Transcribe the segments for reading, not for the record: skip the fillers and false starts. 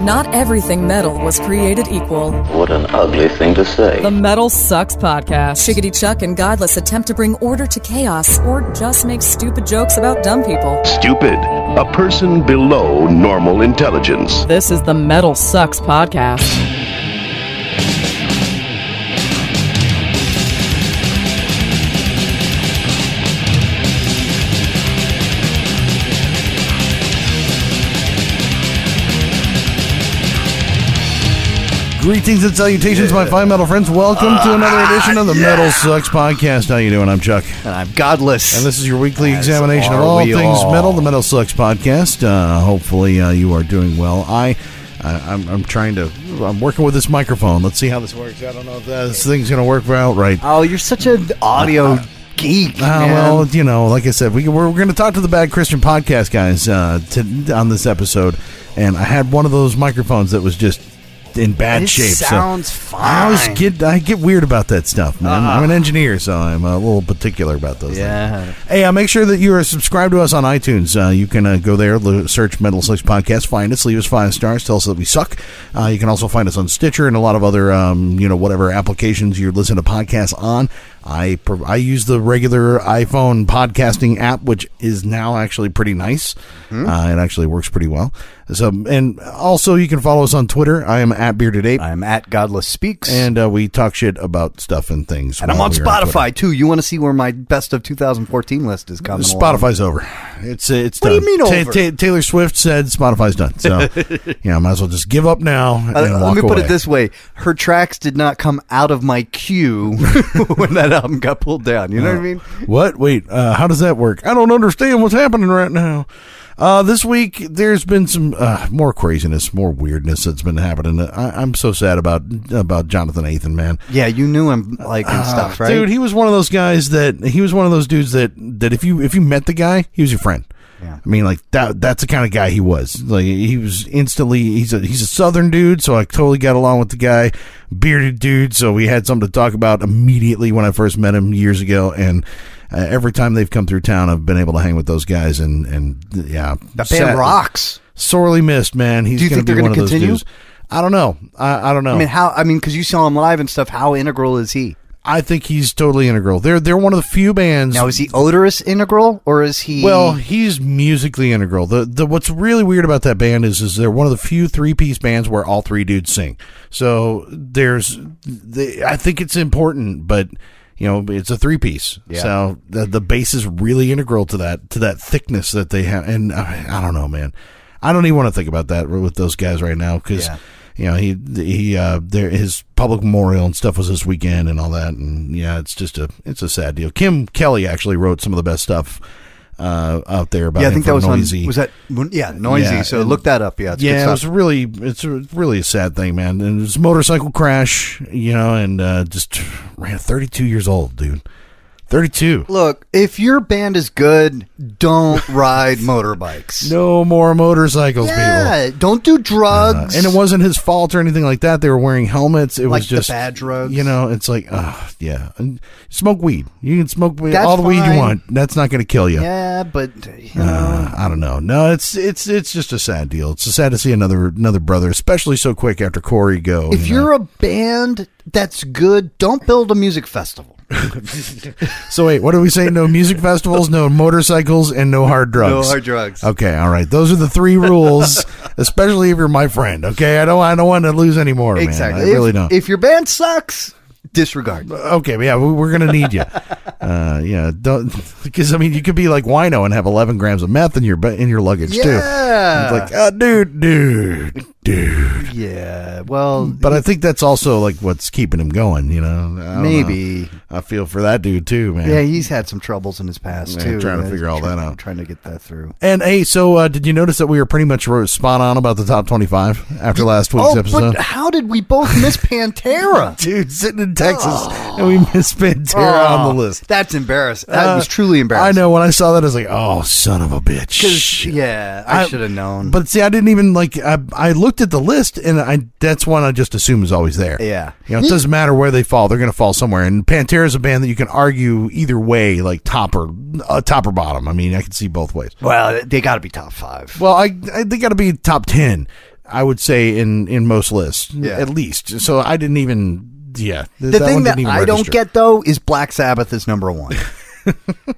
Not everything metal was created equal. What an ugly thing to say. The Metal Sucks Podcast. Shiggity Chuck and Godless attempt to bring order to chaos or just make stupid jokes about dumb people. Stupid. A person below normal intelligence. This is the Metal Sucks Podcast. Greetings and salutations, my fine metal friends. Welcome to another edition of the Metal Sucks Podcast. How you doing? I'm Chuck. And I'm Godless. And this is your weekly examination of all things metal, the Metal Sucks Podcast. Hopefully you are doing well. I'm working with this microphone. Let's see how this works. I don't know if this thing's going to work out right. Oh, you're such an audio geek, man. Well, you know, like I said, we're going to talk to the Bad Christian Podcast guys on this episode. And I had one of those microphones that was just in bad shape. Sounds fine. I get weird about that stuff, man. I'm an engineer, so I'm a little particular about those things. Hey, make sure that you are subscribed to us on iTunes. You can go there, search Metal Sucks Podcast, find us, leave us 5 stars, tell us that we suck. You can also find us on Stitcher and a lot of other, whatever applications you listen to podcasts on. I use the regular iPhone podcasting app, which is now actually pretty nice. It actually works pretty well. So, and also you can follow us on Twitter. I am @BeardedApe. I am @GodlessSpeaks. And we talk shit about stuff and things. And I'm on Spotify, too. You want to see where my best of 2014 list is coming Spotify's along. Over. It's done. What do you mean over? Taylor Swift said Spotify's done. So, yeah, I might as well just give up now and walk away. Let me put it this way. Her tracks did not come out of my queue when that album got pulled down. You know what I mean? What? Wait, how does that work? I don't understand what's happening right now. This week, there's been some more craziness, more weirdness that's been happening. I'm so sad about Jonathan Athan, man. Yeah, you knew him and stuff, right? Dude, he was one of those guys that if you met the guy, he was your friend. Yeah. I mean, that's the kind of guy he was. Like, he was instantly, he's a Southern dude, so I totally got along with the guy. Bearded dude, so we had something to talk about immediately when I first met him years ago, and every time they've come through town, I've been able to hang with those guys, and yeah, that band rocks. Sorely missed, man. He's going to be one of those dudes. I don't know. I don't know. I mean, because you saw him live and stuff. How integral is he? I think he's totally integral. They're one of the few bands. Now, is he odorous integral, or is he? Well, he's musically integral. The what's really weird about that band is they're one of the few 3-piece bands where all 3 dudes sing. So I think it's important, but you know, it's a 3-piece. Yeah. So the bass is really integral to that thickness that they have. And I don't know, man. I don't even want to think about that with those guys right now because. Yeah. You know, his public memorial and stuff was this weekend and all that, and yeah, it's just a sad deal. Kim Kelly actually wrote some of the best stuff out there about. Yeah, I think that was Noisy. Noisy. Yeah, so look that up. Yeah, it's really a sad thing, man. And it was a motorcycle crash, you know, and just ran 32 years old, dude. 32. Look, if your band is good, don't ride motorbikes. No more motorcycles, people. Yeah, don't do drugs. And it wasn't his fault or anything like that. They were wearing helmets. It was just the bad drugs. You know, it's like, yeah. And smoke weed. You can smoke weed, all the weed you want. That's not going to kill you. Yeah, but you know. I don't know. No, it's just a sad deal. It's sad to see another brother, especially so quick after Corey go. If you're a band that's good, don't build a music festival. So wait, what do we say? No music festivals, no motorcycles, and no hard drugs. No hard drugs. Okay, all right. Those are the 3 rules, especially if you're my friend. Okay, I don't want to lose any more. Exactly. Man. I really don't. If your band sucks, disregard. Okay, yeah, we're gonna need you. Yeah, don't, because I mean, you could be like Wino and have 11 grams of meth in your luggage too. Yeah. Like, oh, dude. Yeah. Well, but I think that's also like what's keeping him going. You know, maybe. I feel for that dude too, man. Yeah, he's had some troubles in his past too. Trying to figure all that out. Trying to get that through. And hey, so did you notice that we were pretty much spot on about the top 25 after last week's episode? But how did we both miss Pantera, dude? Sitting in Texas and we missed Pantera on the list. That's embarrassing. That was truly embarrassing. I know. When I saw that, I was like, "Oh, son of a bitch!" Yeah, I should have known. But see, I didn't even like. I looked at the list, and that's one I just assume is always there. Yeah, you know, it doesn't matter where they fall; they're going to fall somewhere. And Pantera is a band that you can argue either way, like top or bottom. I mean, I can see both ways. Well, they got to be top 5. Well, they got to be top 10. I would say in most lists, at least. So I didn't even, the thing that I don't get though is Black Sabbath is number one.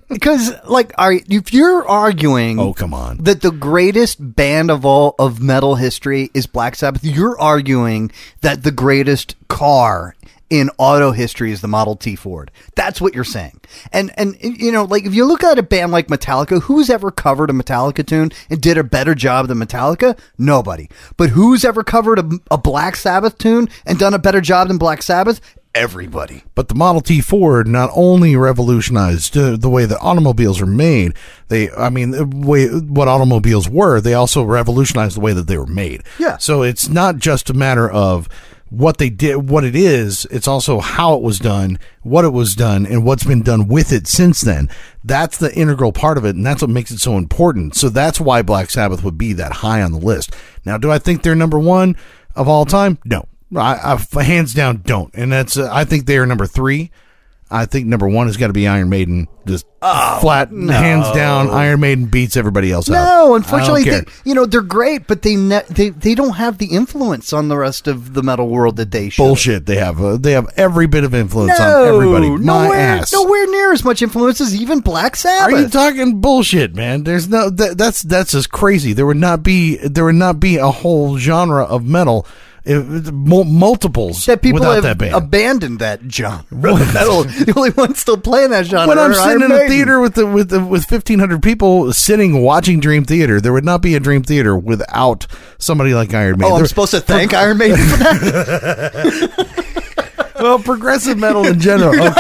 Because, like, all right, if you're arguing, oh come on, that the greatest band of all of metal history is Black Sabbath, you're arguing that the greatest car in auto history is the Model T Ford. That's what you're saying. And you know, like, if you look at a band like Metallica, who's ever covered a Metallica tune and did a better job than Metallica? Nobody. But who's ever covered a Black Sabbath tune and done a better job than Black Sabbath? Everybody. But the Model T Ford not only revolutionized the way that automobiles are made, the way what automobiles were, they also revolutionized the way that they were made. Yeah. So it's not just a matter of what they did, what it is, it's also how it was done, what it was done, and what's been done with it since then. That's the integral part of it, and that's what makes it so important. So that's why Black Sabbath would be that high on the list. Now, do I think they're number one of all time? No, I hands down don't. And that's I think they are number three. I think number one has got to be Iron Maiden. Just hands down, Iron Maiden beats everybody else out. No, unfortunately, they're great, but they don't have the influence on the rest of the metal world that they should. Bullshit, they have every bit of influence on everybody. Nowhere near as much influence as even Black Sabbath. Are you talking bullshit, man? There's no that's just crazy. There would not be a whole genre of metal. Multiples that people have that band. Abandoned that genre. The only one still playing that genre. When I'm sitting in a theater with 1,500 people sitting watching Dream Theater, there would not be a Dream Theater without somebody like Iron Maiden. Oh, I'm supposed to thank Iron Maiden for that? Well, progressive metal in general. This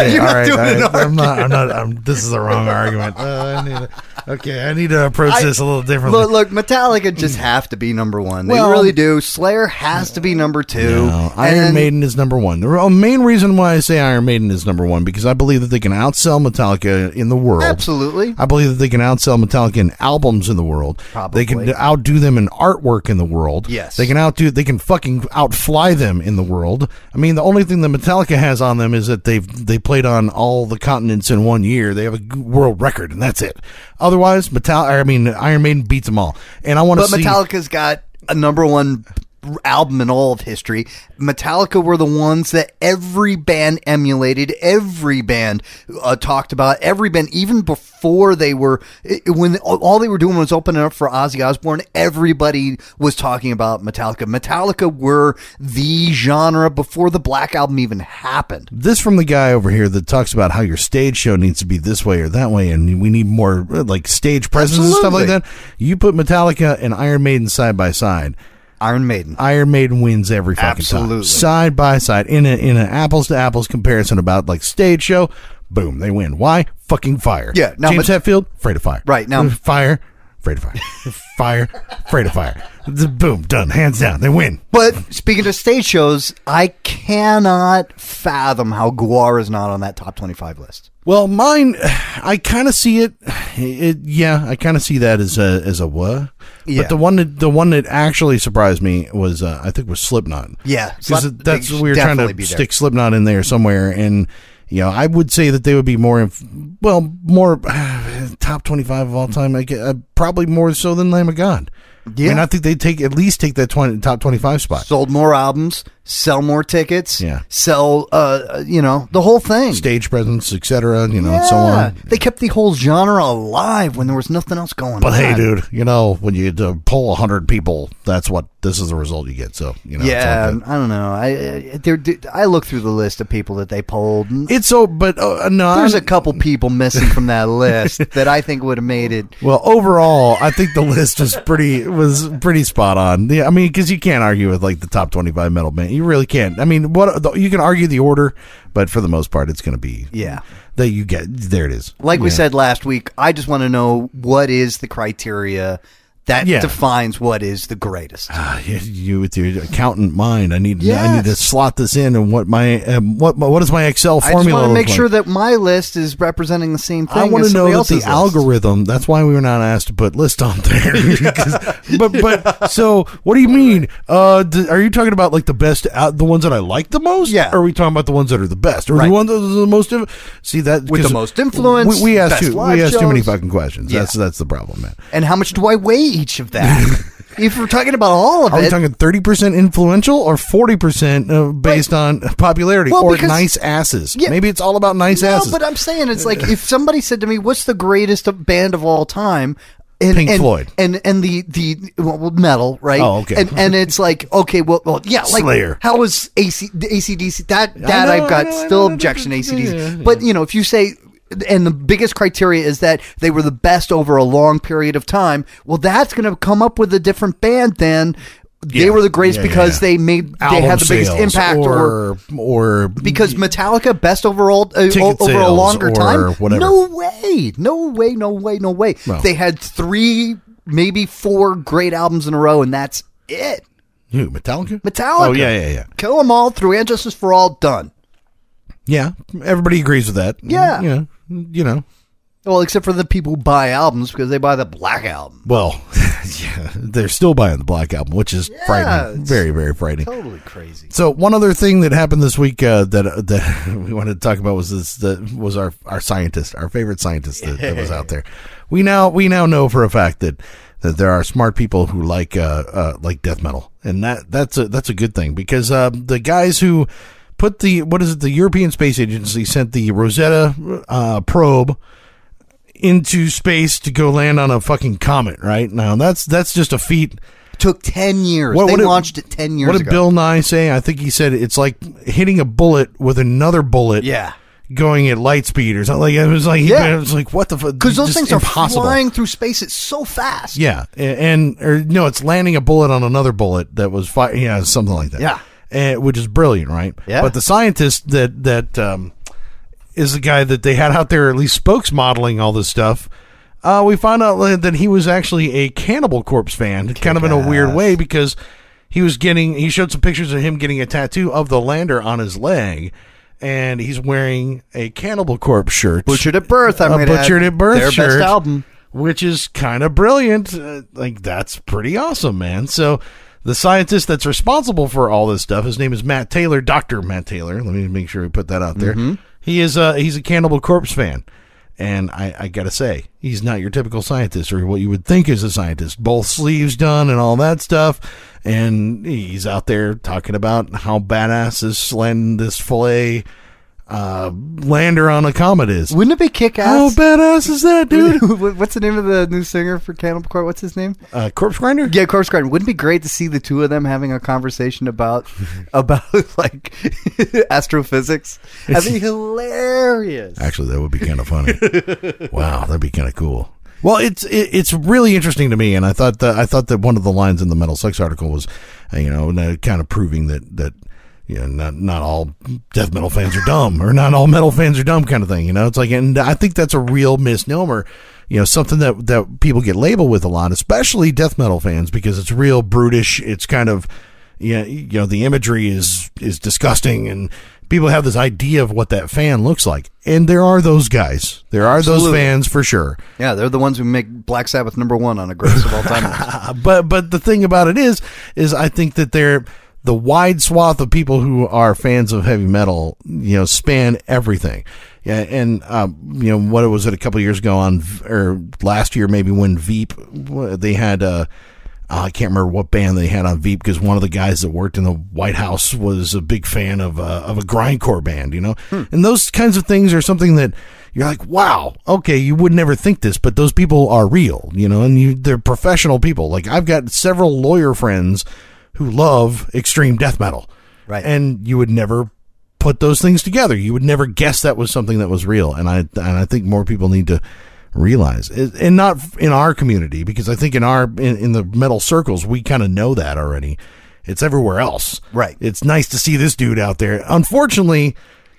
is the wrong argument. I need to approach this a little differently. Look, Metallica just have to be number one. They really do. Slayer has to be number two. No, Iron Maiden is number one. The main reason why I say Iron Maiden is number one, because I believe that they can outsell Metallica in the world. Absolutely. I believe that they can outsell Metallica in albums in the world. Probably. They can outdo them in artwork in the world. Yes. They can fucking outfly them in the world. I mean, the only thing that Metallica has on them is that they played on all the continents in one year. They have a world record, and that's it. Otherwise, Iron Maiden beats them all, and I want to see. But Metallica's got a number one album in all of history. Metallica were the ones that every band emulated, every band talked about, every band, even before they were, when all they were doing was opening up for Ozzy Osbourne, everybody was talking about Metallica. Metallica were the genre before the Black Album even happened. This from the guy over here that talks about how your stage show needs to be this way or that way, and we need more like stage presence. Absolutely. And stuff like that. You put Metallica and Iron Maiden side by side, Iron Maiden wins every fucking time. Side by side. In an apples to apples comparison about like stage show, boom, they win. Why? Fucking fire. Yeah. Now James Hetfield, afraid of fire. Right. Now fire, afraid of fire. Fire, afraid of fire. Boom, done. Hands down. They win. But speaking of stage shows, I cannot fathom how GWAR is not on that top 25 list. Well, mine, I kind of see it. I kind of see that as a what. Yeah. But the one that actually surprised me was I think was Slipknot. Yeah, that's we were trying to stick Slipknot in there somewhere, and I would say that they would be more top 25 of all time. Probably more so than Lamb of God. Yeah, I mean, I think they at least take that top 25 spot. Sold more albums, sell more tickets, sell the whole thing, stage presence, etc. And so on. They kept the whole genre alive when there was nothing else going on. But hey, dude, when you pull 100 people, that's what this is the result you get. So I don't know. I look through the list of people that they polled. There's a couple people missing from that list that I think would have made it. Well, overall, I think the list was pretty spot on. Yeah, I mean, because you can't argue with like the top 25 metal band. You really can't. I mean, you can argue the order, but for the most part, it's going to be that you get. There it is. Like we said last week, I just want to know what is the criteria that defines what is the greatest. You with your accountant mind, I need to slot this in, and what is my Excel formula? I just want to make sure that my list is representing the same thing. I want to know that the algorithm. That's why we were not asked to put lists on there. So what do you mean? Are you talking about like the best, the ones that I like the most? Yeah. Or are we talking about the ones that are the best, or the ones that are the most? See that with the most influence. We asked too many fucking questions. That's the problem, man. And how much do I weigh? each of that. If we're talking about all of it. Are we talking 30% influential or 40% based on popularity or nice asses? Yeah, maybe it's all about nice asses. No, but I'm saying it's like if somebody said to me, what's the greatest band of all time? And, Pink Floyd. And the metal, right? Oh, okay. And it's like, okay, well, yeah. Like, Slayer. How is AC/DC? That know, I've got still objection to AC/DC. Yeah. But, you know, if you say... And the biggest criteria is that they were the best over a long period of time. Well, that's going to come up with a different band than they were the greatest because they made they had the biggest impact, or because Metallica best overall over a longer time. Whatever. No way. Well, they had 3, maybe 4 great albums in a row, and that's it. Who, Metallica? Oh yeah. Kill them all through And Justice for All. Done. Yeah, everybody agrees with that. Yeah. You know. Well, except for the people who buy albums because they buy the Black Album. Well, yeah, they're still buying the Black Album, which is frightening. Very, very frightening. Totally crazy. So one other thing that happened this week that we wanted to talk about was this. Was our scientist, our favorite scientist that was out there. We now know for a fact that there are smart people who like death metal, and that's a good thing because the guys who put the, what is it, the European Space Agency sent the Rosetta probe into space to go land on a fucking comet, right? Now, that's just a feat. It took 10 years. They launched it 10 years ago. What did Bill Nye say? I think he said it's like hitting a bullet with another bullet. Yeah. Going at light speed or something. Like, it was like, yeah. It was like, what the fuck? Because those things are flying through space. It's so fast. Yeah. Or no, it's landing a bullet on another bullet that was something like that. Yeah. Which is brilliant, right? Yeah. But the scientist that is the guy that they had out there, at least spokes modeling all this stuff, we found out that he was actually a Cannibal Corpse fan, kind of in a weird way, because he showed some pictures of him getting a tattoo of the lander on his leg, and he's wearing a Cannibal Corpse shirt. Butchered at Birth, their shirt, best album. Which is kind of brilliant. That's pretty awesome, man. So... The scientist that's responsible for all this stuff, his name is Matt Taylor, Dr. Matt Taylor. Let me make sure we put that out there. Mm-hmm. He's a Cannibal Corpse fan. And I got to say, he's not your typical scientist or what you would think is a scientist. Both sleeves done and all that stuff. And he's out there talking about how badass this fillet lander on a comet is. Wouldn't it be kick-ass? How badass is that, dude? What's the name of the new singer for Cannibal Corpse? What's his name? Corpse Grinder? Yeah, Corpse Grinder. Wouldn't it be great to see the two of them having a conversation about astrophysics? That'd be hilarious. Actually, that would be kind of funny. Wow, that'd be kind of cool. Well, it's really interesting to me, and I thought that one of the lines in the Metal Sucks article was, kind of proving that. Not all death metal fans are dumb, or not all metal fans are dumb, kind of thing. It's like, and I think that's a real misnomer. Something that people get labeled with a lot, especially death metal fans, because it's real brutish. It's kind of, the imagery is disgusting, and people have this idea of what that fan looks like. And there are those guys. There are those fans for sure. Yeah, they're the ones who make Black Sabbath #1 on a greatest of all time. But the thing about it is I think that they're. The wide swath of people who are fans of heavy metal, span everything. Yeah, and what was it a couple of years ago or last year maybe when Veep, they had I can't remember what band they had on Veep because one of the guys that worked in the White House was a big fan of a grindcore band, And those kinds of things are something that you're like, wow, okay, you would never think this, but those people are real, and they're professional people. Like I've got several lawyer friends who love extreme death metal. Right. And you would never put those things together. You would never guess that was something that was real. And I think more people need to realize it, and not in our community, because I think in the metal circles, we kind of know that already. It's everywhere else. Right. It's nice to see this dude out there. Unfortunately,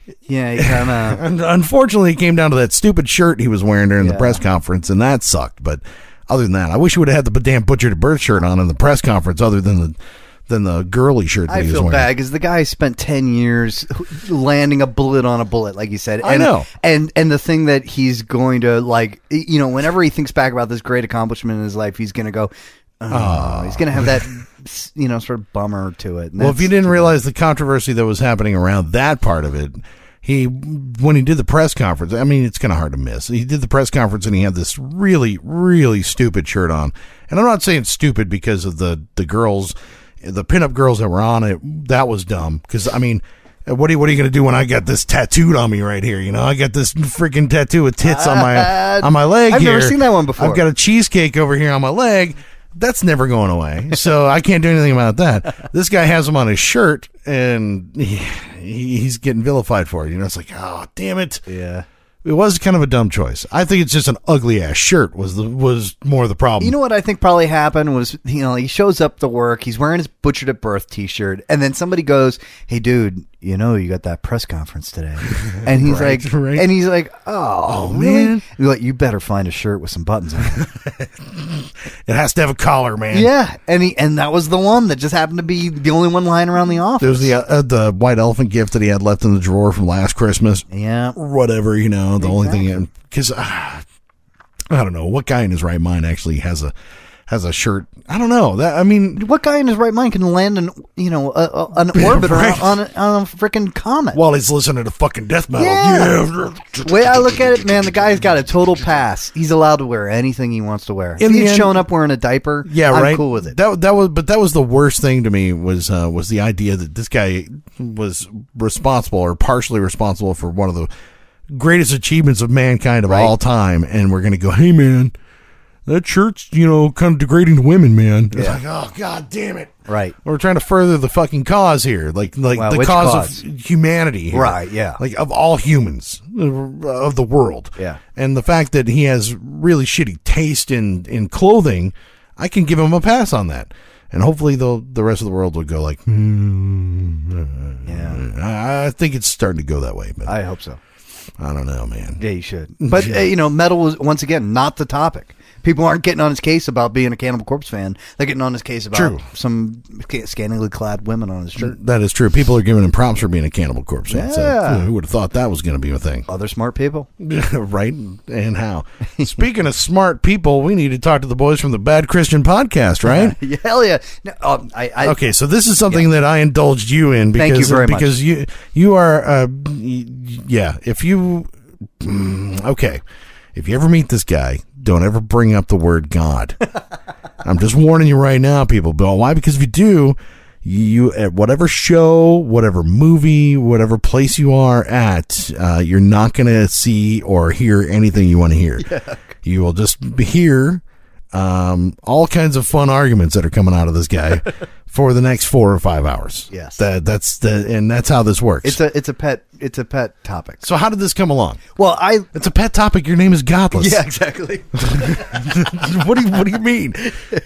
it came down to that stupid shirt he was wearing during the press conference, and that sucked. But other than that, I wish he would have had the damn Butchered at Birth shirt on in the press conference, other than the girly shirt that he was wearing. I feel bad because the guy spent 10 years landing a bullet on a bullet, like you said. And, I know. And the thing that he's going to, whenever he thinks back about this great accomplishment in his life, he's going to go, he's going to have that, sort of bummer to it. Well, if you didn't realize the controversy that was happening around that part of it, when he did the press conference, I mean, it's kind of hard to miss. He did the press conference and he had this really, really stupid shirt on. And I'm not saying stupid because of the girls, the pinup girls that were on it. That was dumb. Because, I mean, what are you going to do when I got this tattooed on me right here? You know, I got this freaking tattoo with tits on my leg here. I've never seen that one before. I've got a cheesecake over here on my leg. That's never going away, so I can't do anything about that. This guy has him on his shirt, and he's getting vilified for it. You know, it's like, oh, damn it. Yeah. It was kind of a dumb choice. I think it's just an ugly-ass shirt was more the problem. You know what I think probably happened was, you know, he shows up to work, he's wearing his Butchered at Birth t-shirt, and then somebody goes, hey, dude, you know you got that press conference today. And he's right. And he's like, oh man. Really? Like, you better find a shirt with some buttons on it. It has to have a collar, man. Yeah. And that was the one that just happened to be the only one lying around the office. There was the white elephant gift that he had left in the drawer from last Christmas. Yeah. Whatever, you know, the only thing, because I don't know what guy in his right mind actually has a shirt. I don't know that. I mean, what guy in his right mind can land an orbiter right? on a freaking comet while he's listening to fucking death metal? Yeah. The way I look at it, man, the guy's got a total pass. He's allowed to wear anything he wants to wear. If he's showing up wearing a diaper, yeah, right. I'm cool with it. That was the worst thing to me was the idea that this guy was responsible or partially responsible for one of the greatest achievements of mankind of all time, and we're gonna go, hey man, that shirt's, you know, kind of degrading to women, man. Yeah. It's like, oh god damn it. Right. We're trying to further the fucking cause here. Like the cause of humanity here. Right, yeah. Like of all humans of the world. Yeah. And the fact that he has really shitty taste in clothing, I can give him a pass on that. And hopefully the rest of the world will go like, yeah. I think it's starting to go that way. But I hope so. I don't know, man. Yeah, you should. But, you know, metal was, once again, not the topic. People aren't getting on his case about being a Cannibal Corpse fan. They're getting on his case about some scantily clad women on his shirt. That is true. People are giving him props for being a Cannibal Corpse fan. Yeah. So who would have thought that was going to be a thing? Other smart people. Right? And how? Speaking of smart people, we need to talk to the boys from the Bad Christian Podcast, right? Yeah, hell yeah. No, okay, so this is something that I indulged you in. Because, thank you very much. Because you are, yeah, if you, okay, if you ever meet this guy, don't ever bring up the word God. I'm just warning you right now, people. But why? Because if you do, you at whatever show, whatever movie, whatever place you are at, you're not going to see or hear anything you want to hear. Yuck. You will just hear all kinds of fun arguments that are coming out of this guy for the next 4 or 5 hours. Yes, that's how this works. It's a pet topic. So how did this come along? Well, it's a pet topic. Your name is Godless. Yeah, exactly. What do you mean?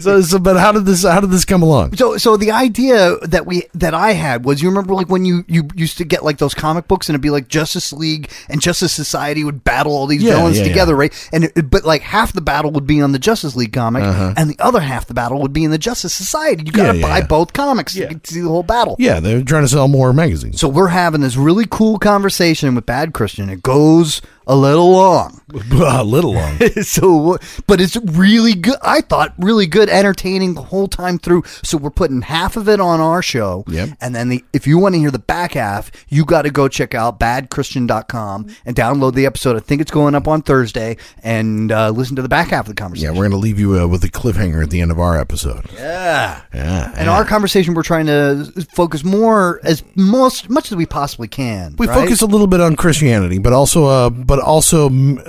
So but how did this come along? So the idea that I had was, you remember like when you used to get like those comic books and it'd be like Justice League and Justice Society would battle all these villains together, right? And but like half the battle would be on the Justice League comic, and the other half the battle would be in the Justice Society. You got to buy both comics to see the whole battle. Yeah, they're trying to sell more magazines. So we're having this really cool conversation with Bad Christian. It goes a little long. A little long. So, but it's really good. I thought really good, entertaining the whole time through. So we're putting half of it on our show. Yep. And then if you want to hear the back half, you got to go check out badchristian.com and download the episode. I think it's going up on Thursday, and listen to the back half of the conversation. Yeah, we're going to leave you with a cliffhanger at the end of our episode. Yeah. Yeah. And our conversation, we're trying to focus more much as we possibly can. We focus a little bit on Christianity, but also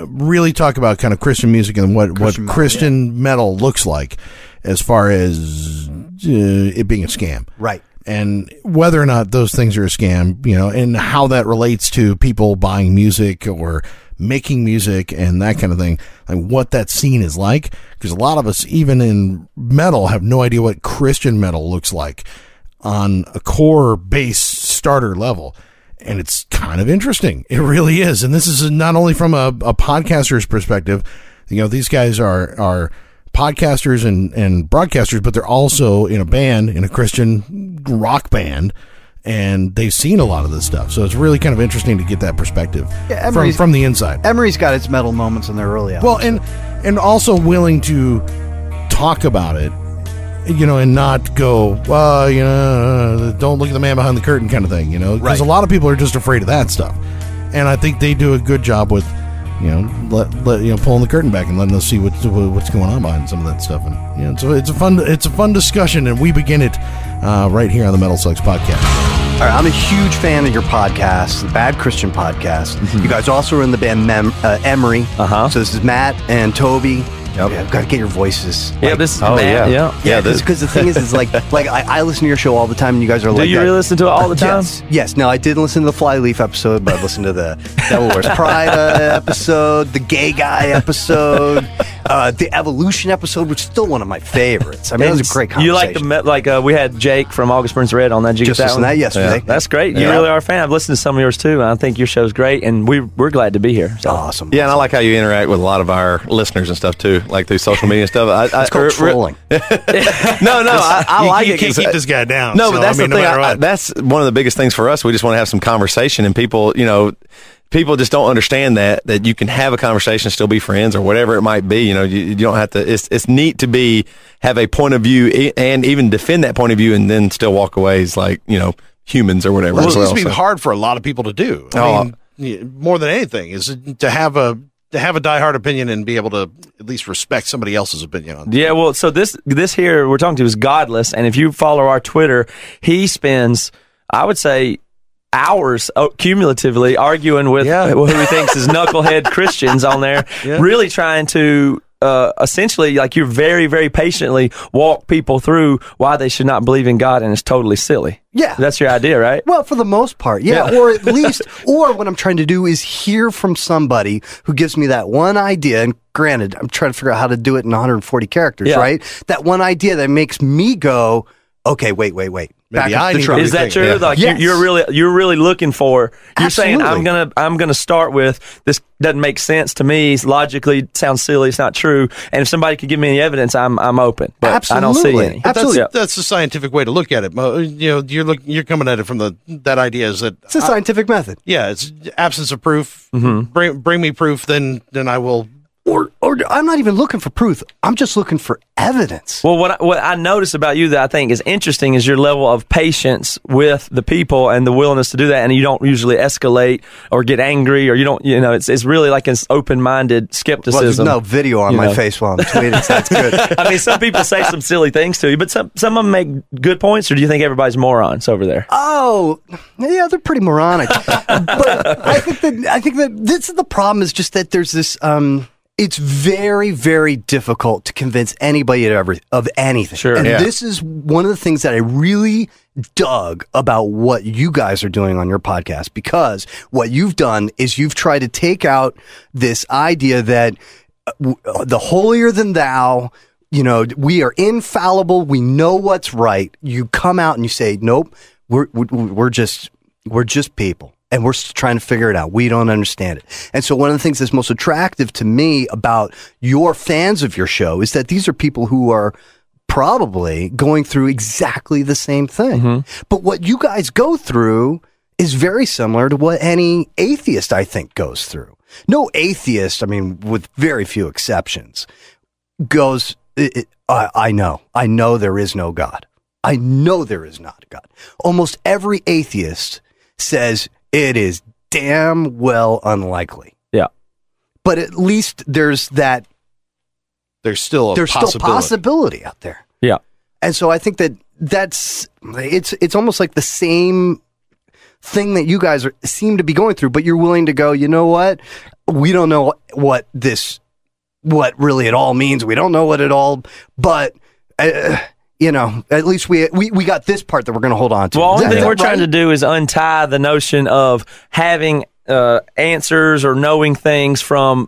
really talk about kind of Christian music and what Christian metal looks like, as far as it being a scam, right? And whether or not those things are a scam, you know, and how that relates to people buying music or making music and that kind of thing, like what that scene is like. Because a lot of us, even in metal, have no idea what Christian metal looks like on a core bass starter level. And it's kind of interesting. It really is. And this is not only from a podcaster's perspective. You know, these guys are podcasters and broadcasters, but they're also in a band, in a Christian rock band. And they've seen a lot of this stuff. So it's really kind of interesting to get that perspective from the inside. Emery's got its metal moments in their early albums. Well, and also willing to talk about it, you know, and not go, well, you know, don't look at the man behind the curtain kind of thing, you know, because a lot of people are just afraid of that stuff. And I think they do a good job with, you know, pulling the curtain back and letting us see what's going on behind some of that stuff. And yeah, you know, so it's a fun discussion, and we begin it right here on the Metal Sucks Podcast. All right, I'm a huge fan of your podcast, the Bad Christian Podcast. Mm-hmm. You guys also are in the band Emery. Uh-huh. So this is Matt and Toby. Yep. Yeah, I've got to get your voices. Yeah, like, this is Matt. Yeah, because the thing is like I listen to your show all the time, and you guys are like, do you really listen to it all the time? Yes. No, I didn't listen to the Flyleaf episode, but I listened to the Devil Wears Prada episode, the Gay Guy episode, the Evolution episode, which is still one of my favorites. I mean, it was a great conversation. You like we had Jake from August Burns Red on that. Did you just get that one? That yesterday. Yeah. That's great. Yeah. You really are a fan. I've listened to some of yours too, and I think your show's great, and we're glad to be here. So. Awesome. Yeah, and I like how you interact with a lot of our listeners and stuff too. Like through social media and stuff. It's called trolling. I like it. You can't keep this guy down. No, but that's the thing. That's one of the biggest things for us. We just want to have some conversation, and people, you know, people just don't understand that you can have a conversation, still be friends or whatever it might be. You know, you don't have to. It's neat to have a point of view and even defend that point of view, and then still walk away as, like, you know, humans or whatever. Well, it's been hard for a lot of people to do. I mean, more than anything is to have a diehard opinion and be able to at least respect somebody else's opinion on that. Yeah, well, so this here we're talking to is Godless, and if you follow our Twitter, he spends, I would say, hours cumulatively arguing with who he thinks is knucklehead Christians on there, really trying to essentially, like, you're very, very patiently walk people through why they should not believe in God, and it's totally silly. Yeah. That's your idea, right? Well, for the most part, yeah. Or at least, or what I'm trying to do is hear from somebody who gives me that one idea, and granted, I'm trying to figure out how to do it in 140 characters, right? That one idea that makes me go, okay, wait. Maybe I need to. Is that true? Yeah. Like, you're really looking for. You're Absolutely. Saying I'm gonna start with this. Doesn't make sense to me. It's logically sounds silly. It's not true. And if somebody could give me any evidence, I'm open. But Absolutely. I don't see any. Absolutely, that's the scientific way to look at it. You know, you're coming at it from that idea is that it's a scientific method. Yeah, it's absence of proof. Mm-hmm. Bring me proof, then I will. Or I'm not even looking for proof. I'm just looking for evidence. Well, what I noticed about you that I think is interesting is your level of patience with the people and the willingness to do that, and you don't usually escalate or get angry, or you don't, you know, it's really like an open-minded skepticism. Well, there's no video on my face while I'm tweeting, so that's good. I mean, some people say some silly things to you, but some of them make good points, or do you think everybody's morons over there? Oh, yeah, they're pretty moronic. But I think that this is the problem, is just that there's this... it's very, very difficult to convince anybody of anything. Sure, and this is one of the things that I really dug about what you guys are doing on your podcast, because what you've done is you've tried to take out this idea that the holier than thou, you know, we are infallible, we know what's right. You come out and you say, nope, we're just people. And we're trying to figure it out. We don't understand it. And so one of the things that's most attractive to me about your fans of your show is that these are people who are probably going through exactly the same thing. Mm-hmm. But what you guys go through is very similar to what any atheist, I think, goes through. No atheist, I mean, with very few exceptions, goes, I know there is no God. I know there is not a God. Almost every atheist says, it is damn well unlikely. Yeah. But at least there's that. There's still possibility out there. Yeah. And so I think that it's almost like the same thing that you guys seem to be going through, but you're willing to go, you know what? We don't know what really it all means. We don't know what it all, but... you know, at least we got this part that we're going to hold on to. Well, the only thing we're trying to do is untie the notion of having answers or knowing things from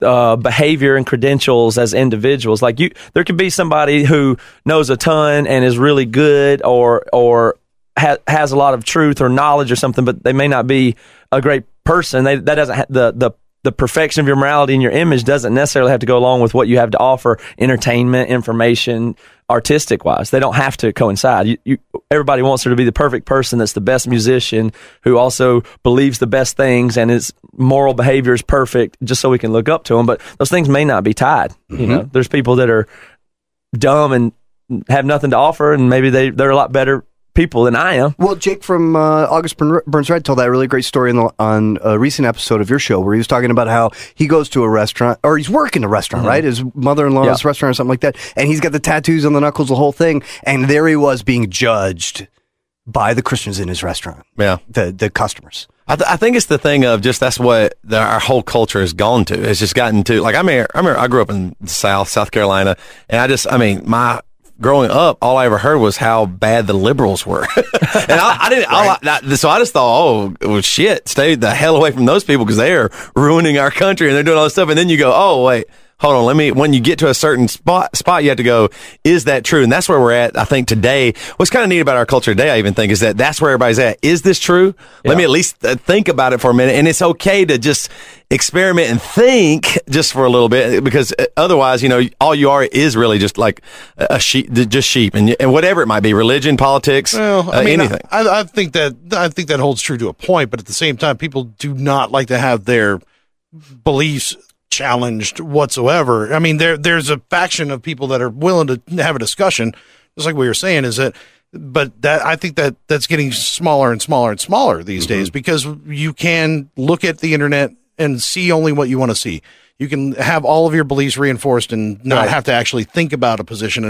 behavior and credentials as individuals. Like, there could be somebody who knows a ton and is really good or has a lot of truth or knowledge or something, but they may not be a great person. That doesn't have the perfection of your morality and your image doesn't necessarily have to go along with what you have to offer, entertainment, information, artistic-wise. They don't have to coincide. Everybody wants there to be the perfect person that's the best musician who also believes the best things and his moral behavior is perfect, just so we can look up to him. But those things may not be tied. Mm-hmm. You know, there's people that are dumb and have nothing to offer, and maybe they're a lot better people than I am. Well, Jake from August Burns Red told that really great story on a recent episode of your show where he was talking about how he goes to a restaurant, or he's working a restaurant, right? His mother-in-law's restaurant or something like that, and he's got the tattoos on the knuckles, the whole thing, and there he was being judged by the Christians in his restaurant. Yeah. The customers. I think it's the thing of just that's what our whole culture has gone to. It's just gotten to, like, I grew up in the South, South Carolina, and growing up, all I ever heard was how bad the liberals were. And so I just thought, oh, well, shit, stay the hell away from those people because they are ruining our country and they're doing all this stuff. And then you go, oh, wait, hold on, when you get to a certain spot, you have to go, is that true? And that's where we're at, I think, today. What's kind of neat about our culture today, I even think, is that that's where everybody's at. Is this true? Yeah. Let me at least think about it for a minute. And it's okay to just experiment and think just for a little bit, because otherwise, you know, all you are is really just like a sheep, just sheep, and whatever it might be, religion, politics, anything. I think that holds true to a point, but at the same time, people do not like to have their beliefs challenged whatsoever. I mean, there's a faction of people that are willing to have a discussion, just like we were saying, I think that's getting smaller and smaller and smaller these days, because you can look at the internet and see only what you want to see. You can have all of your beliefs reinforced and not have to actually think about a position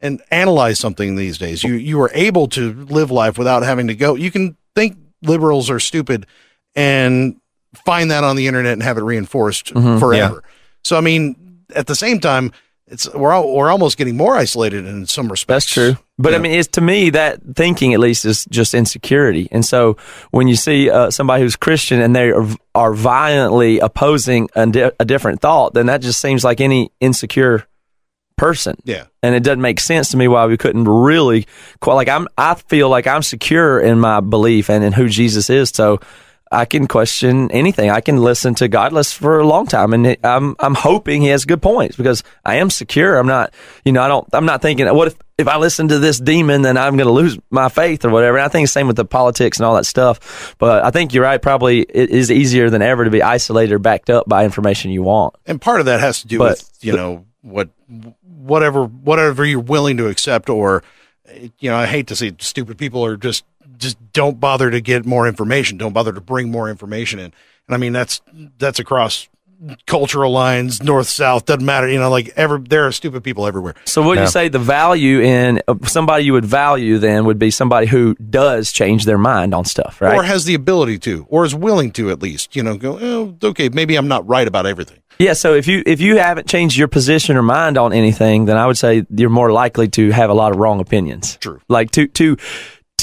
and analyze something these days. You are able to live life without having to go. You can think liberals are stupid and find that on the internet and have it reinforced forever. Yeah. So, I mean, at the same time, we're almost getting more isolated in some respects. That's true. But, yeah. I mean, to me, that thinking, at least, is just insecurity. And so when you see somebody who's Christian and they are violently opposing a different thought, then that just seems like any insecure person. Yeah. And it doesn't make sense to me why we couldn't really... I feel like I'm secure in my belief and in who Jesus is, so... I can question anything. I can listen to Godless for a long time, and I'm hoping he has good points because I am secure. I'm not, I'm not thinking, what if I listen to this demon, then I'm going to lose my faith or whatever. And I think the same with the politics and all that stuff. But I think you're right. Probably it is easier than ever to be isolated or backed up by information you want. And part of that has to do with whatever you're willing to accept, or I hate to say stupid people are just don't bother to get more information. Don't bother to bring more information in. And I mean, that's across cultural lines, north, south, doesn't matter. There are stupid people everywhere. So would you say the value in somebody you would value then would be somebody who does change their mind on stuff, right? Or has the ability to, or is willing to at least, go, oh, okay, maybe I'm not right about everything. Yeah, so if you haven't changed your position or mind on anything, then I would say you're more likely to have a lot of wrong opinions. True. Like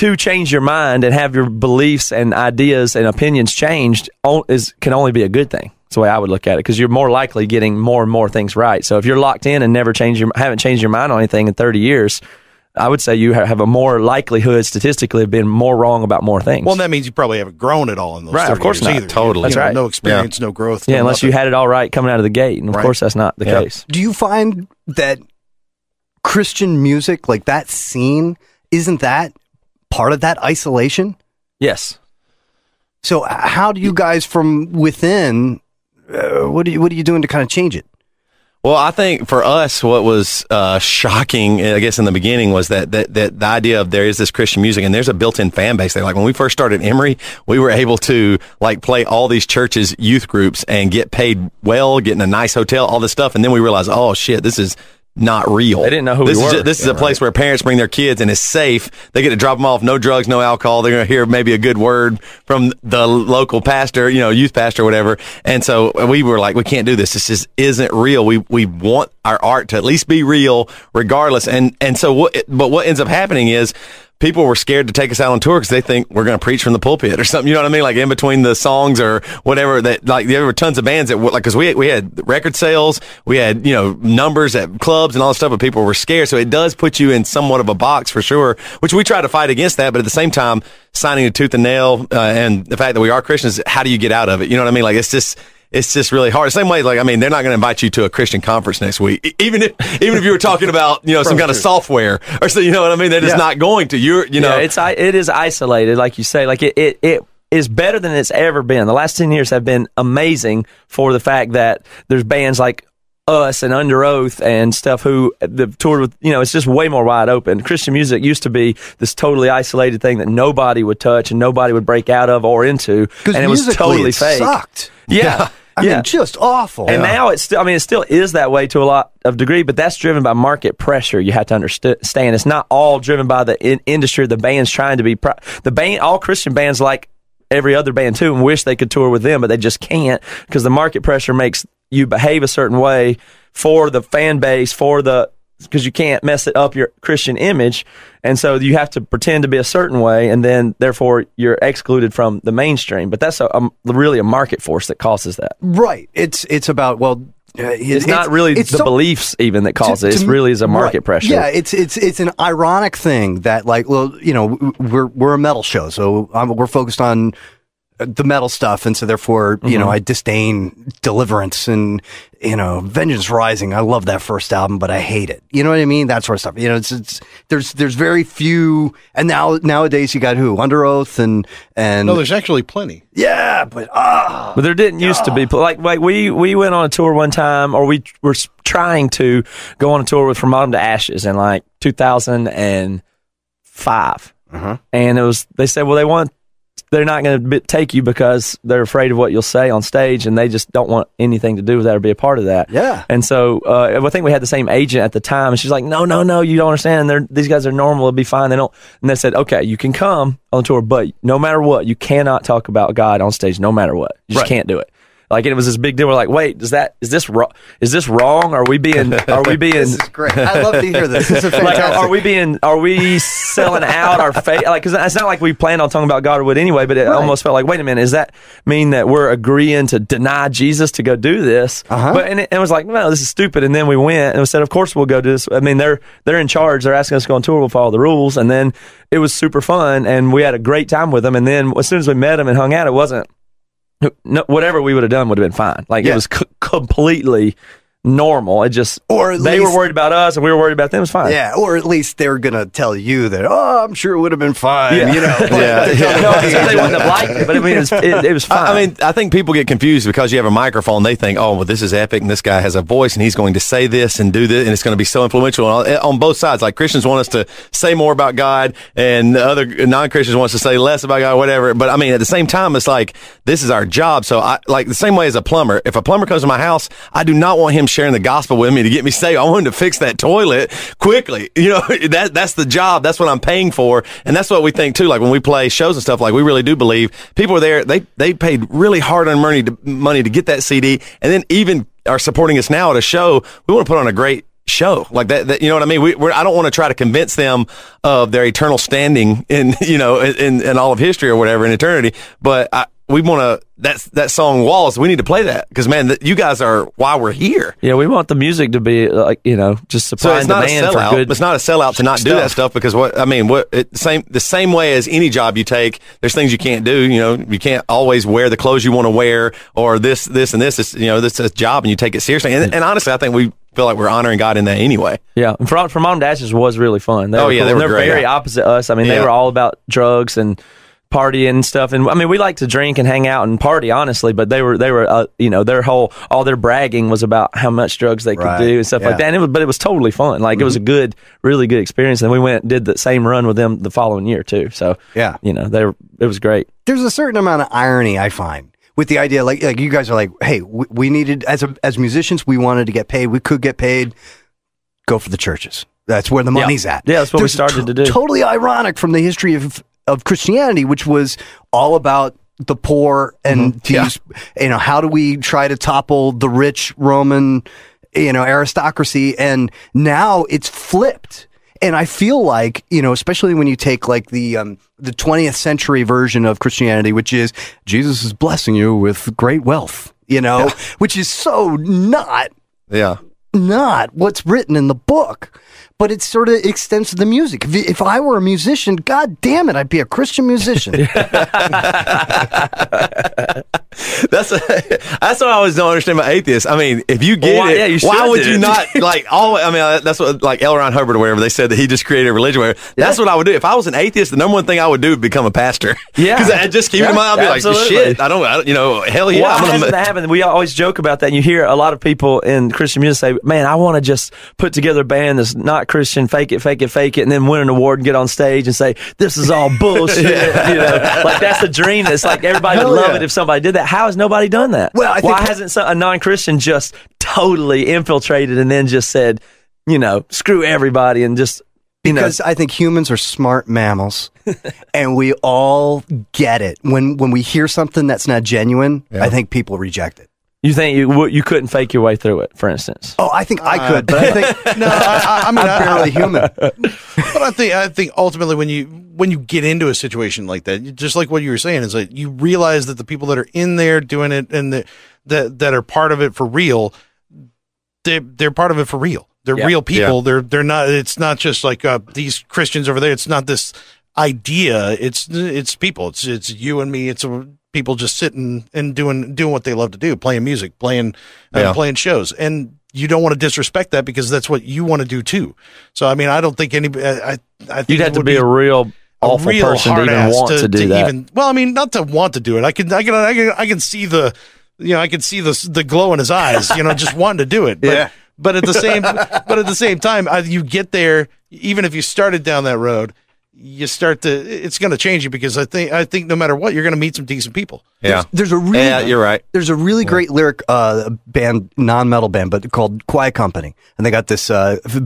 to change your mind and have your beliefs and ideas and opinions changed can only be a good thing. That's the way I would look at it, because you're more likely getting more and more things right. So if you're locked in and haven't changed your mind on anything in 30 years, I would say you have a more likelihood statistically of being more wrong about more things. Well, that means you probably haven't grown at all in those 30 years. Right, of course not. Either. Totally. That's right. No experience, no growth. Yeah, unless you had it all right coming out of the gate, and of course that's not the case. Do you find that Christian music, like that scene, isn't that part of that isolation? Yes. So how do you guys from within, what are you doing to kind of change it? Well, I think for us, what was shocking, I guess, in the beginning was that the idea of there is this Christian music and there's a built-in fan base there. Like when we first started Emery, we were able to play all these churches, youth groups, and get paid well, get in a nice hotel, all this stuff. And then we realized, oh shit, this is not real. They didn't know who we were. This is a place where parents bring their kids and it's safe. They get to drop them off. No drugs, no alcohol. They're going to hear maybe a good word from the local pastor, youth pastor, whatever. And so we were like, we can't do this. This just isn't real. We want our art to at least be real regardless. And so what ends up happening is, people were scared to take us out on tour because they think we're going to preach from the pulpit or something. You know what I mean? Like in between the songs or whatever. There were tons of bands that because we had record sales, we had numbers at clubs and all this stuff, but people were scared. So it does put you in somewhat of a box for sure, which we try to fight against that. But at the same time, signing a tooth and nail and the fact that we are Christians, how do you get out of it? You know what I mean? Like it's just really hard. Same way, they're not going to invite you to a Christian conference next week, even if you were talking about some kind of software or so. You know what I mean? They're just not going to. It is isolated, like you say. Like it is better than it's ever been. The last 10 years have been amazing for the fact that there's bands like us and Underoath and stuff who the toured with, you know, it's just way more wide open. Christian music used to be this totally isolated thing that nobody would touch and nobody would break out of or into. And it was totally fake. Sucked. Yeah. I mean, just awful. And now it's still, I mean, it still is that way to a lot of degree, but that's driven by market pressure. You have to understand. It's not all driven by the industry, the bands trying to be, all Christian bands like every other band too and wish they could tour with them, but they just can't because the market pressure makes you behave a certain way for the fan base, because you can't mess it up your Christian image. And so you have to pretend to be a certain way, and then therefore you're excluded from the mainstream. But that's really a market force that causes that. Right. It's about, well, it's not really the beliefs even that cause it. It really is a market pressure. Yeah, it's an ironic thing that, like, well, you know, we're a metal show, so we're focused on the metal stuff, and so therefore, you know, I disdain Deliverance and, you know, Vengeance Rising. I love that first album, but I hate it. You know what I mean? That sort of stuff. You know, there's very few, and nowadays you got who? Underoath and no, there's actually plenty. Yeah, but there didn't used to be. Like we went on a tour one time, or we were trying to go on a tour with From Autumn to Ashes in like 2005, and it was, they said, well, they're not going to take you because they're afraid of what you'll say on stage, and they just don't want anything to do with that or be a part of that. Yeah. And so I think we had the same agent at the time, and she's like, no, you don't understand. These guys are normal. It'll be fine. They don't. And they said, okay, you can come on tour, but no matter what, you cannot talk about God on stage no matter what. You just can't do it. Like, and it was this big deal. We're like, wait, is this wrong? Are we being This is great. I love to hear this. This is fantastic. Like, are we selling out our faith? Like, cause it's not like we planned on talking about God or wood anyway, but it almost felt like, wait a minute, does that mean that we're agreeing to deny Jesus to go do this? But, and it was like, no, this is stupid. And then we went and we said, of course we'll go do this. I mean, they're in charge. They're asking us to go on tour. We'll follow the rules. And then it was super fun and we had a great time with them. And then as soon as we met them and hung out, it wasn't. No, whatever we would have done would have been fine. Like, it was completely normal. It just, or at they least, were worried about us and we were worried about them. It was fine. Yeah, or at least they were going to tell you that, oh, I'm sure it would have been fine. Yeah. You know, they wouldn't have liked it, but I mean, it was fine. I mean, I think people get confused because you have a microphone. They think, oh, well, this is epic and this guy has a voice and he's going to say this and do this and it's going to be so influential on both sides. Like, Christians want us to say more about God and the other non-Christians want us to say less about God, whatever. But I mean, at the same time, it's like, this is our job. So I, like, the same way as a plumber, if a plumber comes to my house, I do not want him sharing the gospel with me to get me saved. I want him to fix that toilet quickly. You know, that's the job. That's what I'm paying for. And that's what we think too. Like, when we play shows and stuff, like, we really do believe people are there. They paid really hard-earned money to get that CD, and then even are supporting us now at a show. We want to put on a great show like that, you know what I mean? I don't want to try to convince them of their eternal standing in, you know, in all of history or whatever, in eternity. But we want to, that song Walls, we need to play that because, man, you guys are why we're here. Yeah, we want the music to be, like, you know, just supply and demand for good. It's not a sellout to not do that stuff because, what I mean, the same way as any job you take, there's things you can't do. You know, you can't always wear the clothes you want to wear or this and this. It's, you know, this is a job and you take it seriously. And honestly, I think we feel like we're honoring God in that anyway. Yeah, and From Autumn to Ashes was really fun. They were great. Very opposite us. I mean, they were all about drugs and partying and stuff, and I mean, we like to drink and hang out and party, honestly. But they were, you know, all their bragging was about how much drugs they could do and stuff like that. And it was totally fun. Like, it was a really good experience. And we went and did the same run with them the following year too. So yeah, you know, it was great. There's a certain amount of irony I find with the idea, like you guys are like, hey, we needed as musicians, we wanted to get paid. We could get paid. Go for the churches. That's where the money's at. Yeah, that's what we started to do. Totally ironic from the history of Christianity, which was all about the poor and these, you know, how do we try to topple the rich Roman, you know, aristocracy? And now it's flipped. And I feel like, you know, especially when you take like the 20th century version of Christianity, which is Jesus is blessing you with great wealth, you know, which is so not what's written in the book. but it sort of extends to the music. If I were a musician, God damn it, I'd be a Christian musician. That's what I always don't understand about atheists. I mean, if you get why would you not, that's what, like, L. Ron Hubbard or whatever, they said that he just created a religion. That's what I would do. If I was an atheist, the number one thing I would do would become a pastor. Yeah. Because I just keep in mind, I'd be like, shit, I don't, you know, hell yeah. Why doesn't that happen? We always joke about that, and you hear a lot of people in Christian music say, man, I want to just put together a band that's not Christian, fake it, fake it, fake it, and then win an award and get on stage and say, this is all bullshit. You know, like, that's the dream. It's like everybody would love it if somebody did that. How has nobody done that? Well, I think why hasn't a non-Christian just totally infiltrated and then just said, you know, screw everybody and just, because I think humans are smart mammals, and we all get it. When we hear something that's not genuine, I think people reject it. You think you couldn't fake your way through it, for instance? Oh, I think I could, but I think no, I'm barely human. But I think ultimately when you get into a situation like that, just like what you were saying, is like you realize that the people that are in there doing it and that are part of it for real, they're part of it for real. They're real people. They're not. It's not just like these Christians over there. It's not this idea. It's people. It's you and me. It's people just sitting and doing what they love to do, playing music, playing shows, and you don't want to disrespect that because that's what you want to do too. So I mean, I don't think anybody. I think you'd have to be a real awful person to even want to do that. Well, I mean, not to want to do it. I can see the, you know, I can see the glow in his eyes. You know, just wanting to do it. But, but at the same time, you get there. Even if you started down that road, you start to. It's going to change you because I think no matter what, you're going to meet some decent people. Yeah, there's a really, you're right. There's a really great lyric band, non-metal band, but called Quiet Company, and they got this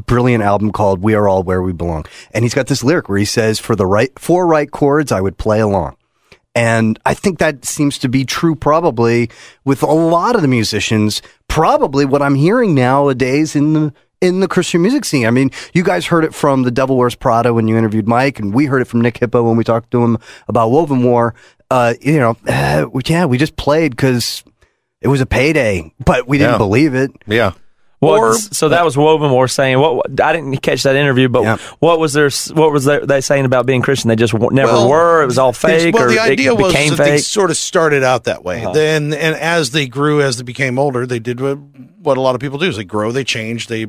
brilliant album called "We Are All Where We Belong," and he's got this lyric where he says, "For the four right chords, I would play along." And I think that seems to be true probably with a lot of the musicians, probably what I'm hearing nowadays in the Christian music scene. I mean, you guys heard it from The Devil Wears Prada when you interviewed Mike, and we heard it from Nick Hippo when we talked to him about Woven War. You know, we just played because it was a payday, but we didn't believe it. Yeah. Well, so that was Woven War saying what? I didn't catch that interview, but what was they saying about being Christian? They just never were. It was all fake. Well, the idea was that they sort of started out that way. Then, and as they grew, as they became older, they did what a lot of people do: is they grow, they change, they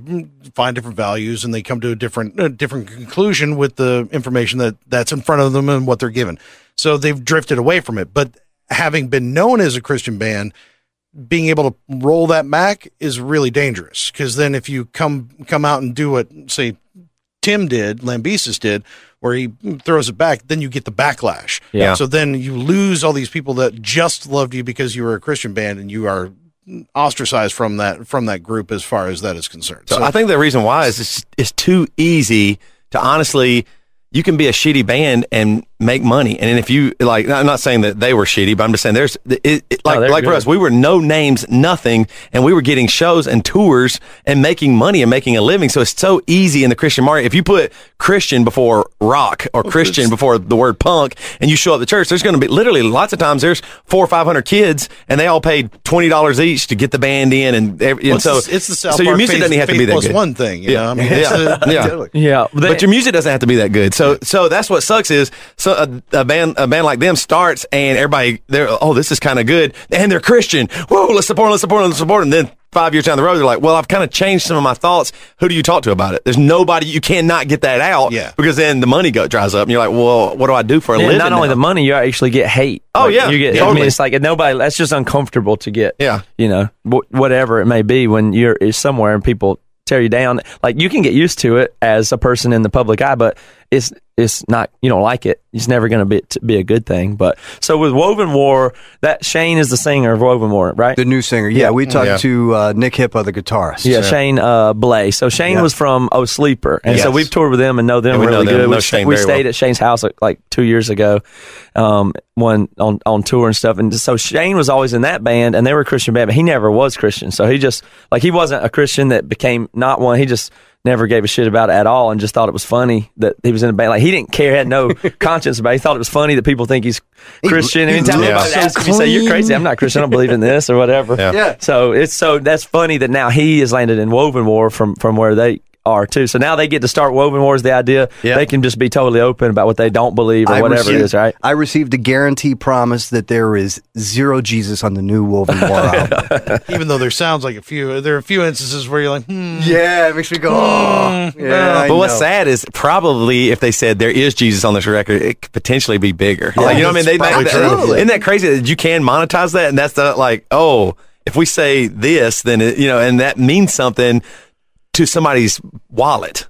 find different values, and they come to a different conclusion with the information that's in front of them and what they're given. So they've drifted away from it. But having been known as a Christian band, being able to roll that back is really dangerous, because then if you come out and do what, say, Tim did, Lambesis did, where he throws it back, then you get the backlash. Yeah. So then you lose all these people that just loved you because you were a Christian band, and you are ostracized from that group as far as that is concerned. So I think the reason why is it's too easy to honestly. You can be a shitty band and make money. And if you, like, I'm not saying that they were shitty, but I'm just saying there's, like for us, we were no names, nothing, and we were getting shows and tours and making money and making a living. So it's so easy in the Christian market. If you put Christian before rock or Christian before the word punk and you show up at the church, there's going to be literally lots of times there's 400 or 500 kids, and they all paid $20 each to get the band in. So your music doesn't have to be that good. One thing, you know? I mean, but your music doesn't have to be that good. So that's what sucks is a band like them starts, and everybody this is kind of good, and they're Christian. Whoa, let's support them. And then 5 years down the road, they're like, well, I've kind of changed some of my thoughts. Who do you talk to about it? There's nobody. You cannot get that out because then the money dries up, and you're like, well, what do I do for a living? Not only the money, you actually get hate. Oh, like, yeah. You get, totally. I mean, it's like nobody. That's just uncomfortable to get. Yeah. You know, whatever it may be when you're somewhere and people tear you down. Like, you can get used to it as a person in the public eye, but it's not, you don't like it. It's never going to be a good thing. But so with Woven War, that Shane is the singer of Woven War, right? The new singer. Yeah, we talked to Nick Hippo, the guitarist. Yeah, Shane Blay. So Shane was from Sleeper, and so we've toured with them and know them really good. We stayed at Shane's house like 2 years ago, on tour and stuff. And so Shane was always in that band, and they were a Christian band, but he never was Christian. So he just, like, he wasn't a Christian that became not one. He just never gave a shit about it at all, and just thought it was funny that he was in a band. Like, he didn't care, had no conscience about it. He thought it was funny that people think he's Christian. Anytime anybody asks him, you say, you're crazy, I'm not Christian, I don't believe in this, or whatever. So that's funny that now he is landed in Woven War from where they are too. So now they get to start Woven War is the idea. Yep. They can just be totally open about what they don't believe or whatever it is, right? I received a guarantee promise that there is zero Jesus on the new Woven War album. Even though there sounds like there are a few instances where you're like, yeah, it makes me go, oh. Yeah, but what's sad is probably if they said there is Jesus on this record, it could potentially be bigger. Yeah, like, you know what I mean? Isn't that crazy that you can monetize that? And that's not like, oh, if we say this, then, you know, and that means something to somebody's wallet.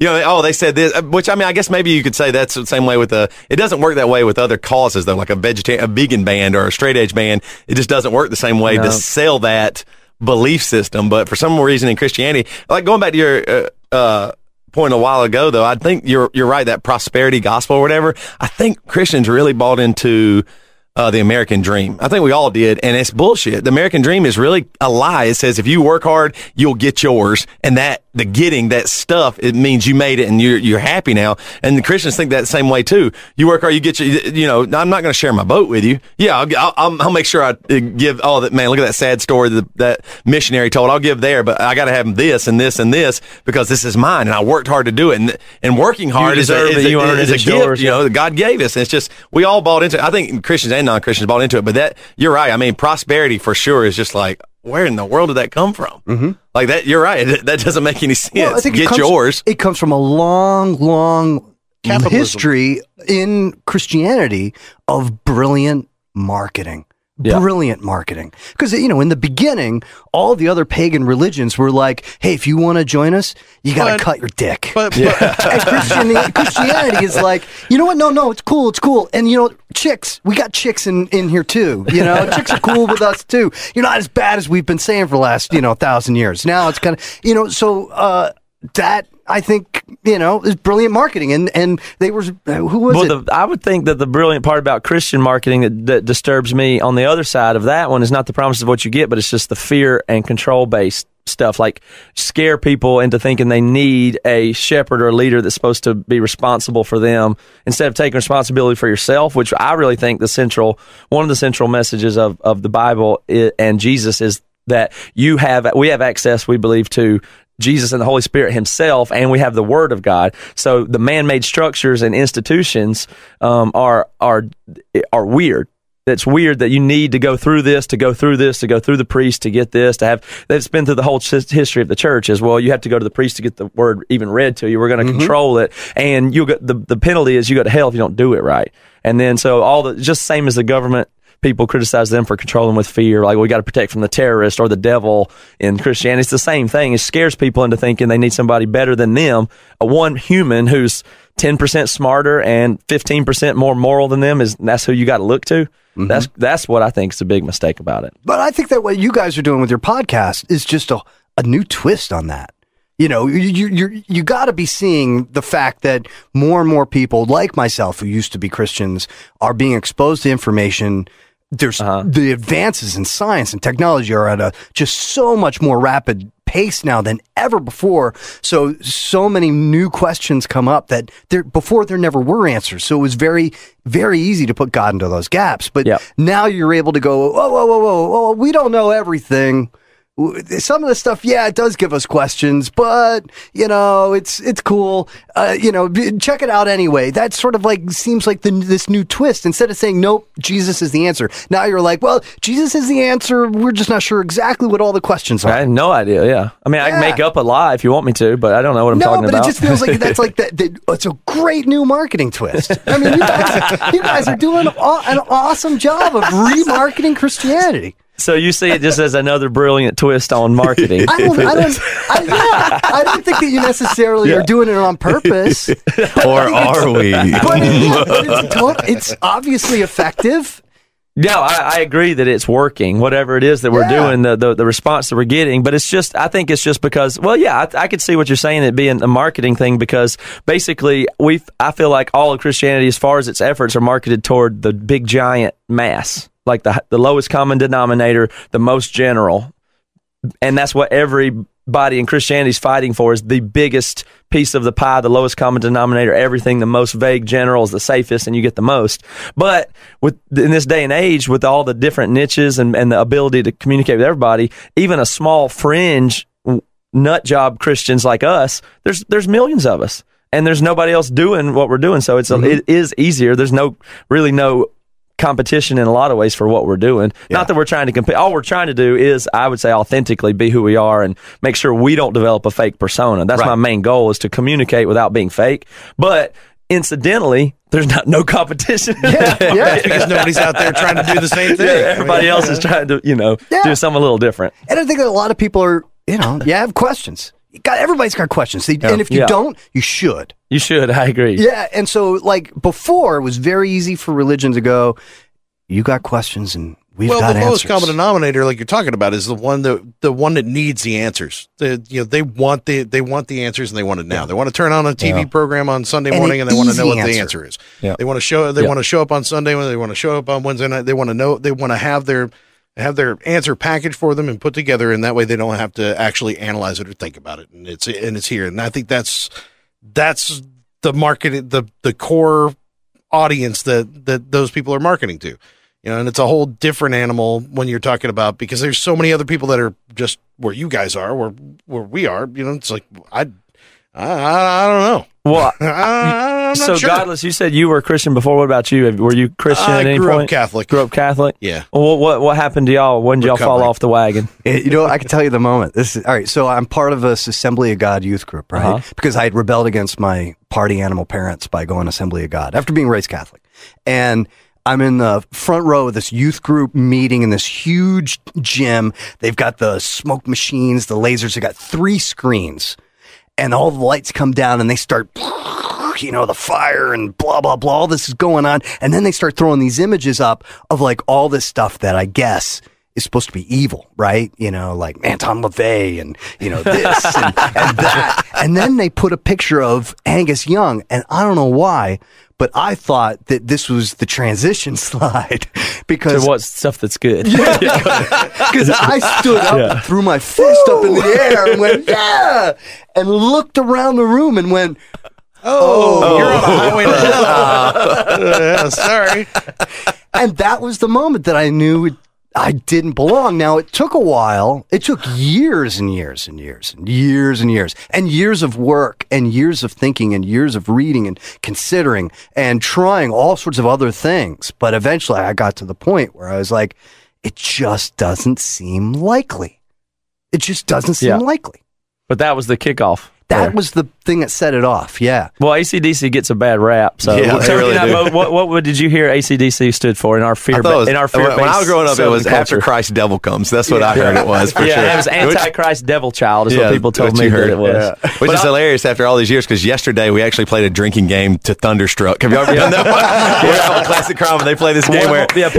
You know, oh, they said this, which, I mean, I guess maybe you could say that's the same way with it doesn't work that way with other causes, though, like a vegan band or a straight edge band. It just doesn't work the same way to sell that belief system. But for some reason in Christianity, like going back to your point a while ago, though, I think you're right, that prosperity gospel or whatever, I think Christians really bought into the American dream. I think we all did, and it's bullshit. The American dream is really a lie. It says if you work hard, you'll get yours, and that the getting that stuff, it means you made it and you're happy now. And the Christians think that same way too. You work hard, you get your, you know, I'm not going to share my boat with you. Yeah, I'll make sure I give all that. Man, look at that sad story that missionary told. I'll give there, but I got to have this and this and this because this is mine and I worked hard to do it. And working hard is a gift, you know, that God gave us. And it's just we all bought into it. I think Christians and non-Christians bought into it, but that you're right. I mean, prosperity for sure is just like, where in the world did that come from? Mm-hmm. Like that, you're right. That doesn't make any sense. Well, I think it comes from a long capitalism history in Christianity of brilliant marketing. Yeah. Brilliant marketing. Because, you know, in the beginning, all the other pagan religions were like, hey, if you want to join us, you got to cut your dick. And Christianity is like, you know what? No, it's cool. It's cool. And, you know, chicks, we got chicks in here too. You know, chicks are cool with us too. You're not as bad as we've been saying for the last, you know, 1,000 years. Now it's kind of, you know, so that, I think, you know, is brilliant marketing. And they were, who was it? I would think that the brilliant part about Christian marketing that disturbs me on the other side of that one is not the promise of what you get, but it's just the fear and control-based stuff, like scare people into thinking they need a shepherd or a leader that's supposed to be responsible for them instead of taking responsibility for yourself, which I really think one of the central messages of the Bible and Jesus is that we have access, we believe, to Jesus and the Holy Spirit himself, and we have the Word of God. So the man-made structures and institutions are weird. It's weird that you need to go through this, to go through this, to go through the priest, to get this, to have... That's been through the whole history of the church as well. You have to go to the priest to get the word even read to you. We're going to control it. And you'll get, the penalty is you go to hell if you don't do it right. And then so just same as the government... People criticize them for controlling with fear, like we got to protect from the terrorist or the devil in Christianity. It's the same thing. It scares people into thinking they need somebody better than them. One human who's 10% smarter and 15% more moral than them, that's who you got to look to. Mm-hmm. That's what I think is a big mistake about it. But I think that what you guys are doing with your podcast is just a new twist on that. You know, you got to be seeing the fact that more and more people like myself who used to be Christians are being exposed to information. There's the advances in science and technology are at a just so much more rapid pace now than ever before. So many new questions come up that before there never were answers. So it was very, very easy to put God into those gaps. But now you're able to go, whoa, we don't know everything. Some of the stuff, it does give us questions, but, you know, it's cool. You know, check it out anyway. That sort of like seems like this new twist. Instead of saying, nope, Jesus is the answer. Now you're like, well, Jesus is the answer. We're just not sure exactly what all the questions are. I have no idea, I mean, I can make up a lie if you want me to, but I don't know what I'm talking about. No, but it just feels like that's like that. It's a great new marketing twist. I mean, you guys are doing an awesome job of remarketing Christianity. So you see it just as another brilliant twist on marketing. I don't think that you necessarily are doing it on purpose. Or are we? But it's obviously effective. No, I agree that it's working, whatever it is that we're doing, the response that we're getting. But it's just, I think it's just because, I could see what you're saying, it being a marketing thing, because basically I feel like all of Christianity, as far as its efforts, are marketed toward the big giant mass. Like the lowest common denominator, the most general. And that's what everybody in Christianity is fighting for, is the biggest piece of the pie, the lowest common denominator, everything, the most vague general is the safest and you get the most. But in this day and age, with all the different niches and the ability to communicate with everybody, even a small fringe nut job Christians like us, there's millions of us, and there's nobody else doing what we're doing. So it's it is easier. There's no competition in a lot of ways for what we're doing. Yeah. Not that we're trying to compete. All we're trying to do is, I would say, authentically be who we are and make sure we don't develop a fake persona. That's my main goal, is to communicate without being fake. But incidentally, there's no competition. Yeah, because nobody's out there trying to do the same thing. Yeah, everybody else is trying to, do something a little different. And I think that a lot of people are, have questions. Everybody's got questions. And if you don't, you should. You should. I agree. Yeah. And so, before, it was very easy for religion to go, you got questions and we've got answers. Well, the lowest common denominator, like you're talking about, is the one that needs the answers. They want the answers, and they want it now. Yeah. They want to turn on a TV program on Sunday morning, and they want to know what the answer is. Yeah. They want to show up on Sunday, when they want to show up on Wednesday night. They want to know. They want to have their answer packaged for them and put together, and that way they don't have to actually analyze it or think about it, and it's here. And I think that's the market, the core audience that those people are marketing to, and it's a whole different animal when you're talking about, because there's so many other people that are just where you guys are, where we are, it's like, I don't know. Well, I'm not sure. Godless, you said you were a Christian before. What about you? Were you Christian at any point? I grew up Catholic. Yeah. Well, what happened to y'all? When did y'all fall off the wagon? I can tell you the moment. All right, so I'm part of this Assembly of God youth group, right? Uh-huh. Because I had rebelled against my party animal parents by going Assembly of God after being raised Catholic. And I'm in the front row of this youth group meeting in this huge gym. They've got the smoke machines, the lasers. They've got 3 screens. And all the lights come down and they start, the fire and blah, blah, blah. All this is going on. And then they start throwing these images up of all this stuff that I guess is supposed to be evil, right? Anton LaVey and, this and that. And then they put a picture of Angus Young. And I don't know why, but I thought that this was the transition slide because... So what stuff that's good. Because I stood up and threw my fist up in the air and went, yeah! And looked around the room and went... Oh, you're on the highway to hell. Sorry. And that was the moment that I knew I didn't belong. Now, it took a while. It took years and years and years and years and years and years of work and years of thinking and years of reading and considering and trying all sorts of other things. But eventually, I got to the point where I was like, it just doesn't seem likely. It just doesn't seem likely. But that was the kickoff. That was the thing that set it off, yeah. Well, AC/DC gets a bad rap, so what did you hear AC/DC stood for in our fear? When I was growing up, it was culture. After Christ, devil comes. That's what I heard it was. For sure. It was Antichrist, devil child. Is what people told me that it was. Yeah. Which is hilarious after all these years, because yesterday we actually played a drinking game to Thunderstruck. Have you ever done that one? Yeah, classic crime. They play this game where you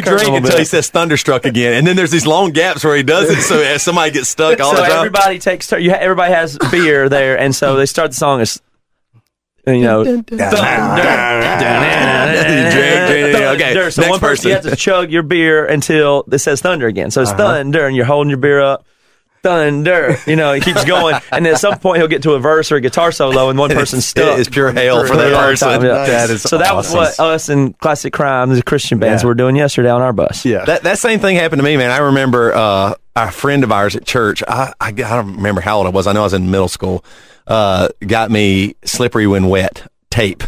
drink until he says Thunderstruck again, and then there's these long gaps where he does it. So somebody gets stuck all the time. So everybody takes. Everybody has beer there, and so they start the song as thunder. So one person, you have to chug your beer until it says thunder again. So it's thunder, and you're holding your beer up. Thunder, it keeps going, and at some point he'll get to a verse or a guitar solo, and one person's stuck. It is pure hell for that person. Time, yeah. That is so awesome. That was what us and Classic Crime, the Christian bands, were doing yesterday on our bus. Yeah, that same thing happened to me, man. I remember a friend of ours at church. I don't remember how old I was. I know I was in middle school. Got me Slippery When Wet tape,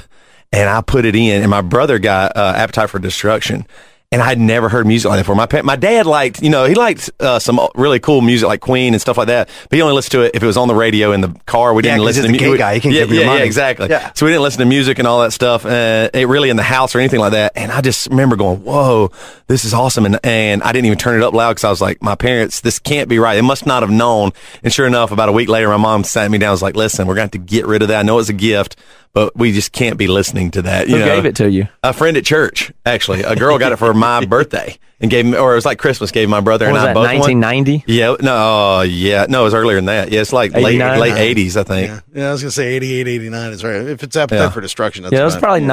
and I put it in, and my brother got Appetite for Destruction. And I'd never heard music like that before. My dad liked, he liked some really cool music like Queen and stuff like that. But he only listened to it if it was on the radio in the car. We didn't listen to music. Exactly. Yeah. So we didn't listen to music and all that stuff, really in the house or anything like that. And I just remember going, "Whoa, this is awesome!" And I didn't even turn it up loud because I was like, "My parents, this can't be right. They must not have known." And sure enough, about a week later, my mom sat me down and was like, "Listen, we're going to have to get rid of that. I know it's a gift, but we just can't be listening to that." Who gave it to you? A friend at church, actually. A girl got it for my birthday and gave me, or it was like Christmas, gave my brother and I both 1990? Yeah. No, No, it was earlier than that. Yeah, it's like 89? late 80s, I think. Yeah, I was going to say 88, 89 is right. If it's Appetite for Destruction, that's right. Yeah, it was probably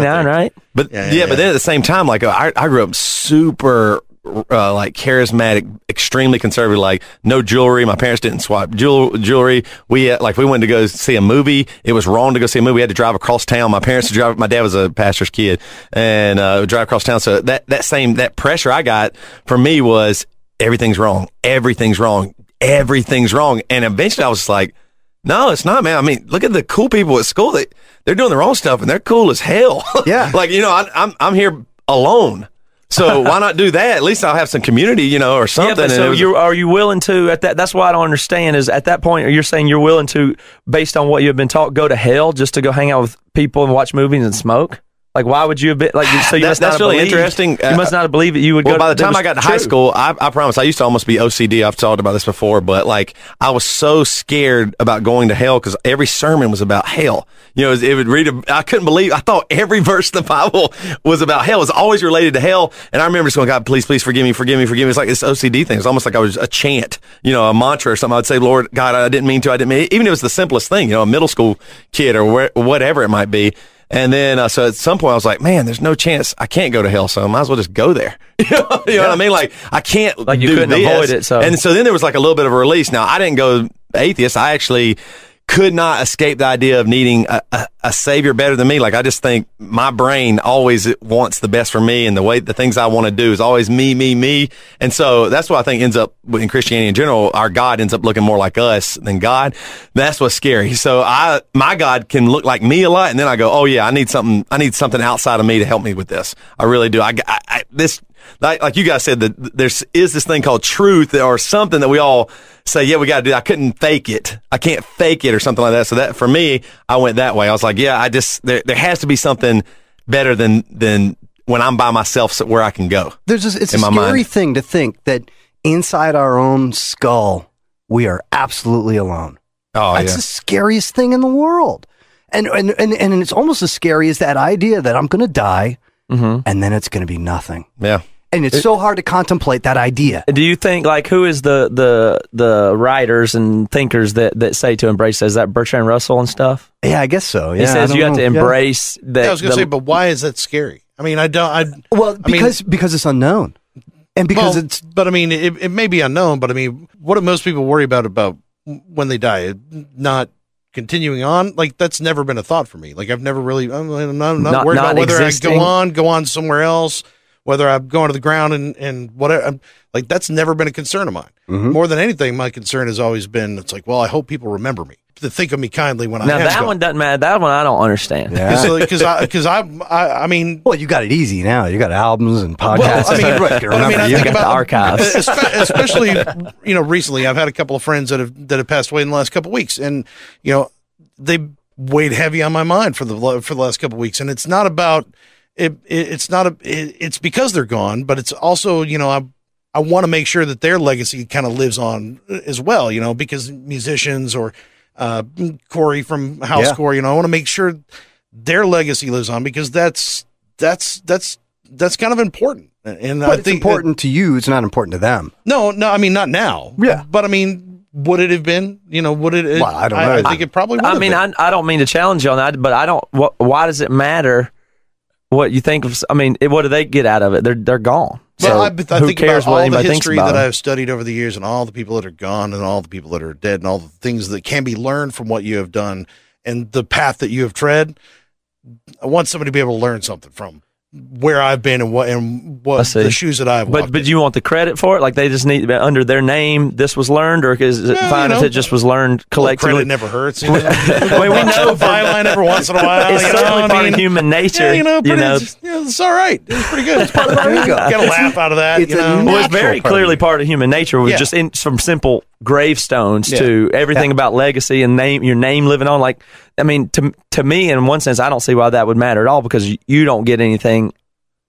89, right? But but then at the same time, I grew up super... charismatic, extremely conservative, no jewelry. My parents didn't swap jewelry. We went to go see a movie. It was wrong to go see a movie. We had to drive across town. My parents drove. My dad was a pastor's kid and drive across town. So that pressure I got from me was everything's wrong. everything's wrong. And eventually I was like, no, it's not, man. I mean, look at the cool people at school. They're doing the wrong stuff and they're cool as hell. Yeah. Like, you know, I'm here alone. So why not do that? At least I'll have some community, you know, or something. Yeah, so are you willing to, at that, that's what I don't understand is at that point, you're saying you're willing to, based on what you've been taught, go to hell just to go hang out with people and watch movies and smoke? Like, why would you have been, like, so you must not have really believed, interesting. You must not have believed that you would go. Well, by the time I got to high school, I promise, I used to almost be OCD. I've talked about this before, but, like, I was so scared about going to hell because every sermon was about hell. You know, it would read, I couldn't believe, I thought every verse in the Bible was about hell. It was always related to hell. And I remember just going, God, please, please forgive me, forgive me, forgive me. It's like this OCD thing. It's almost like I was a chant, you know, a mantra or something. I would say, Lord, God, I didn't mean to, I didn't mean to. Even if it was the simplest thing, you know, a middle school kid or whatever it might be. And then, so at some point I was like, man, there's no chance I can't go to hell, so I might as well just go there. You know what I mean? Like, I can't like you do couldn't this. Avoid it, so. And so then there was like a little bit of a release. Now, I didn't go atheist. I actually could not escape the idea of needing a savior better than me. Like, I just think my brain always wants the best for me, and the way the things I want to do is always me, me, me. And so that's what I think ends up in Christianity in general. Our God ends up looking more like us than God. That's what's scary. So my God can look like me a lot, and then I go, oh yeah, I need something outside of me to help me with this. I really do. Like you guys said, there is this thing called truth or something that we all say, yeah, we got to do. I couldn't fake it. I can't fake it or something like that. So that for me, I went that way. I was like, yeah, there has to be something better than when I'm by myself where I can go. It's a scary thing to think that inside our own skull, we are absolutely alone. Oh, yeah. That's the scariest thing in the world. And it's almost as scary as that idea that I'm going to die and then it's going to be nothing. Yeah. And it's so hard to contemplate that idea. Do you think, like, who is the writers and thinkers that say to embrace? Is that Bertrand Russell and stuff? Yeah, I guess so. Yeah, he says you have to embrace that. Yeah, I was going to say, but why is that scary? I mean, because it's unknown, and because it's. But I mean, it may be unknown. But I mean, what do most people worry about when they die? Not continuing on. Like, that's never been a thought for me. Like, I've never really. I'm not worried about whether existing. I go on somewhere else. Whether I'm going to the ground and whatever, like, that's never been a concern of mine. Mm-hmm. More than anything, my concern has always been, it's like, well, I hope people remember me. To think of me kindly when I am. Now, that one doesn't matter. That one I don't understand. Because I mean. Well, you got it easy now. You got albums and podcasts. Well, I mean, right, I got the archives. Especially, you know, recently, I've had a couple of friends that have passed away in the last couple of weeks. And, you know, they weighed heavy on my mind for the last couple of weeks. And it's not about. It's because they're gone, but it's also, you know, I want to make sure that their legacy kind of lives on as well, you know, because musicians or Corey from Housecore, you know, I want to make sure their legacy lives on because that's kind of important. And but I think it's important to you. It's not important to them. No, I mean, not now. Yeah, but I mean. Would it have been? You know, would it? Well, I don't know. I think it probably would. I mean, I don't mean to challenge you on that, but I don't. Why does it matter? What you think of, I mean, what do they get out of it? They're gone. Well, so I think cares about all the history that I've studied over the years and all the people that are gone and all the people that are dead and all the things that can be learned from what you have done and the path that you have tread. I want somebody to be able to learn something from where I've been and what the shoes that I've walked. But you want the credit for it? Like, they just need under their name. This was learned, or is it fine if it just was learned collectively? Credit never hurts. You know? I mean, we know byline every once in a while. It's certainly part of human nature. Yeah, it's all right. It's pretty good. It's part of our ego. Get a laugh out of that. It's very clearly part of human nature. We're just from simple gravestones to everything about legacy and name. Your name living on, like. I mean, to me, in one sense, I don't see why that would matter at all because you don't get anything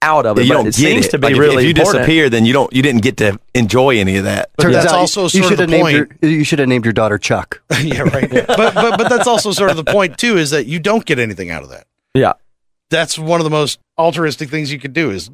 out of it. Yeah, you don't get it. To be like, really, if you disappear, then you didn't get to enjoy any of that. But that's also sort of the point. You should have named your daughter Chuck. Yeah, right. Yeah. But that's also sort of the point too, is that you don't get anything out of that. Yeah, that's one of the most altruistic things you could do is.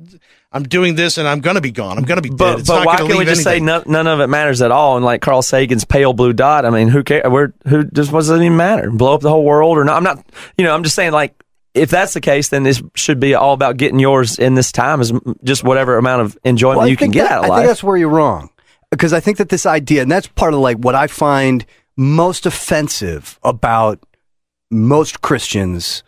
I'm doing this, and I'm going to be gone. I'm going to be dead. But why can't we just say none of it matters at all? And like Carl Sagan's pale blue dot. I mean, who cares? Who just doesn't even matter? Blow up the whole world or not? I'm not. You know, I'm just saying. Like, if that's the case, then this should be all about getting yours in this time. Is just whatever amount of enjoyment you can get out of life. I think that's where you're wrong, because I think that this idea, and that's part of like what I find most offensive about most Christians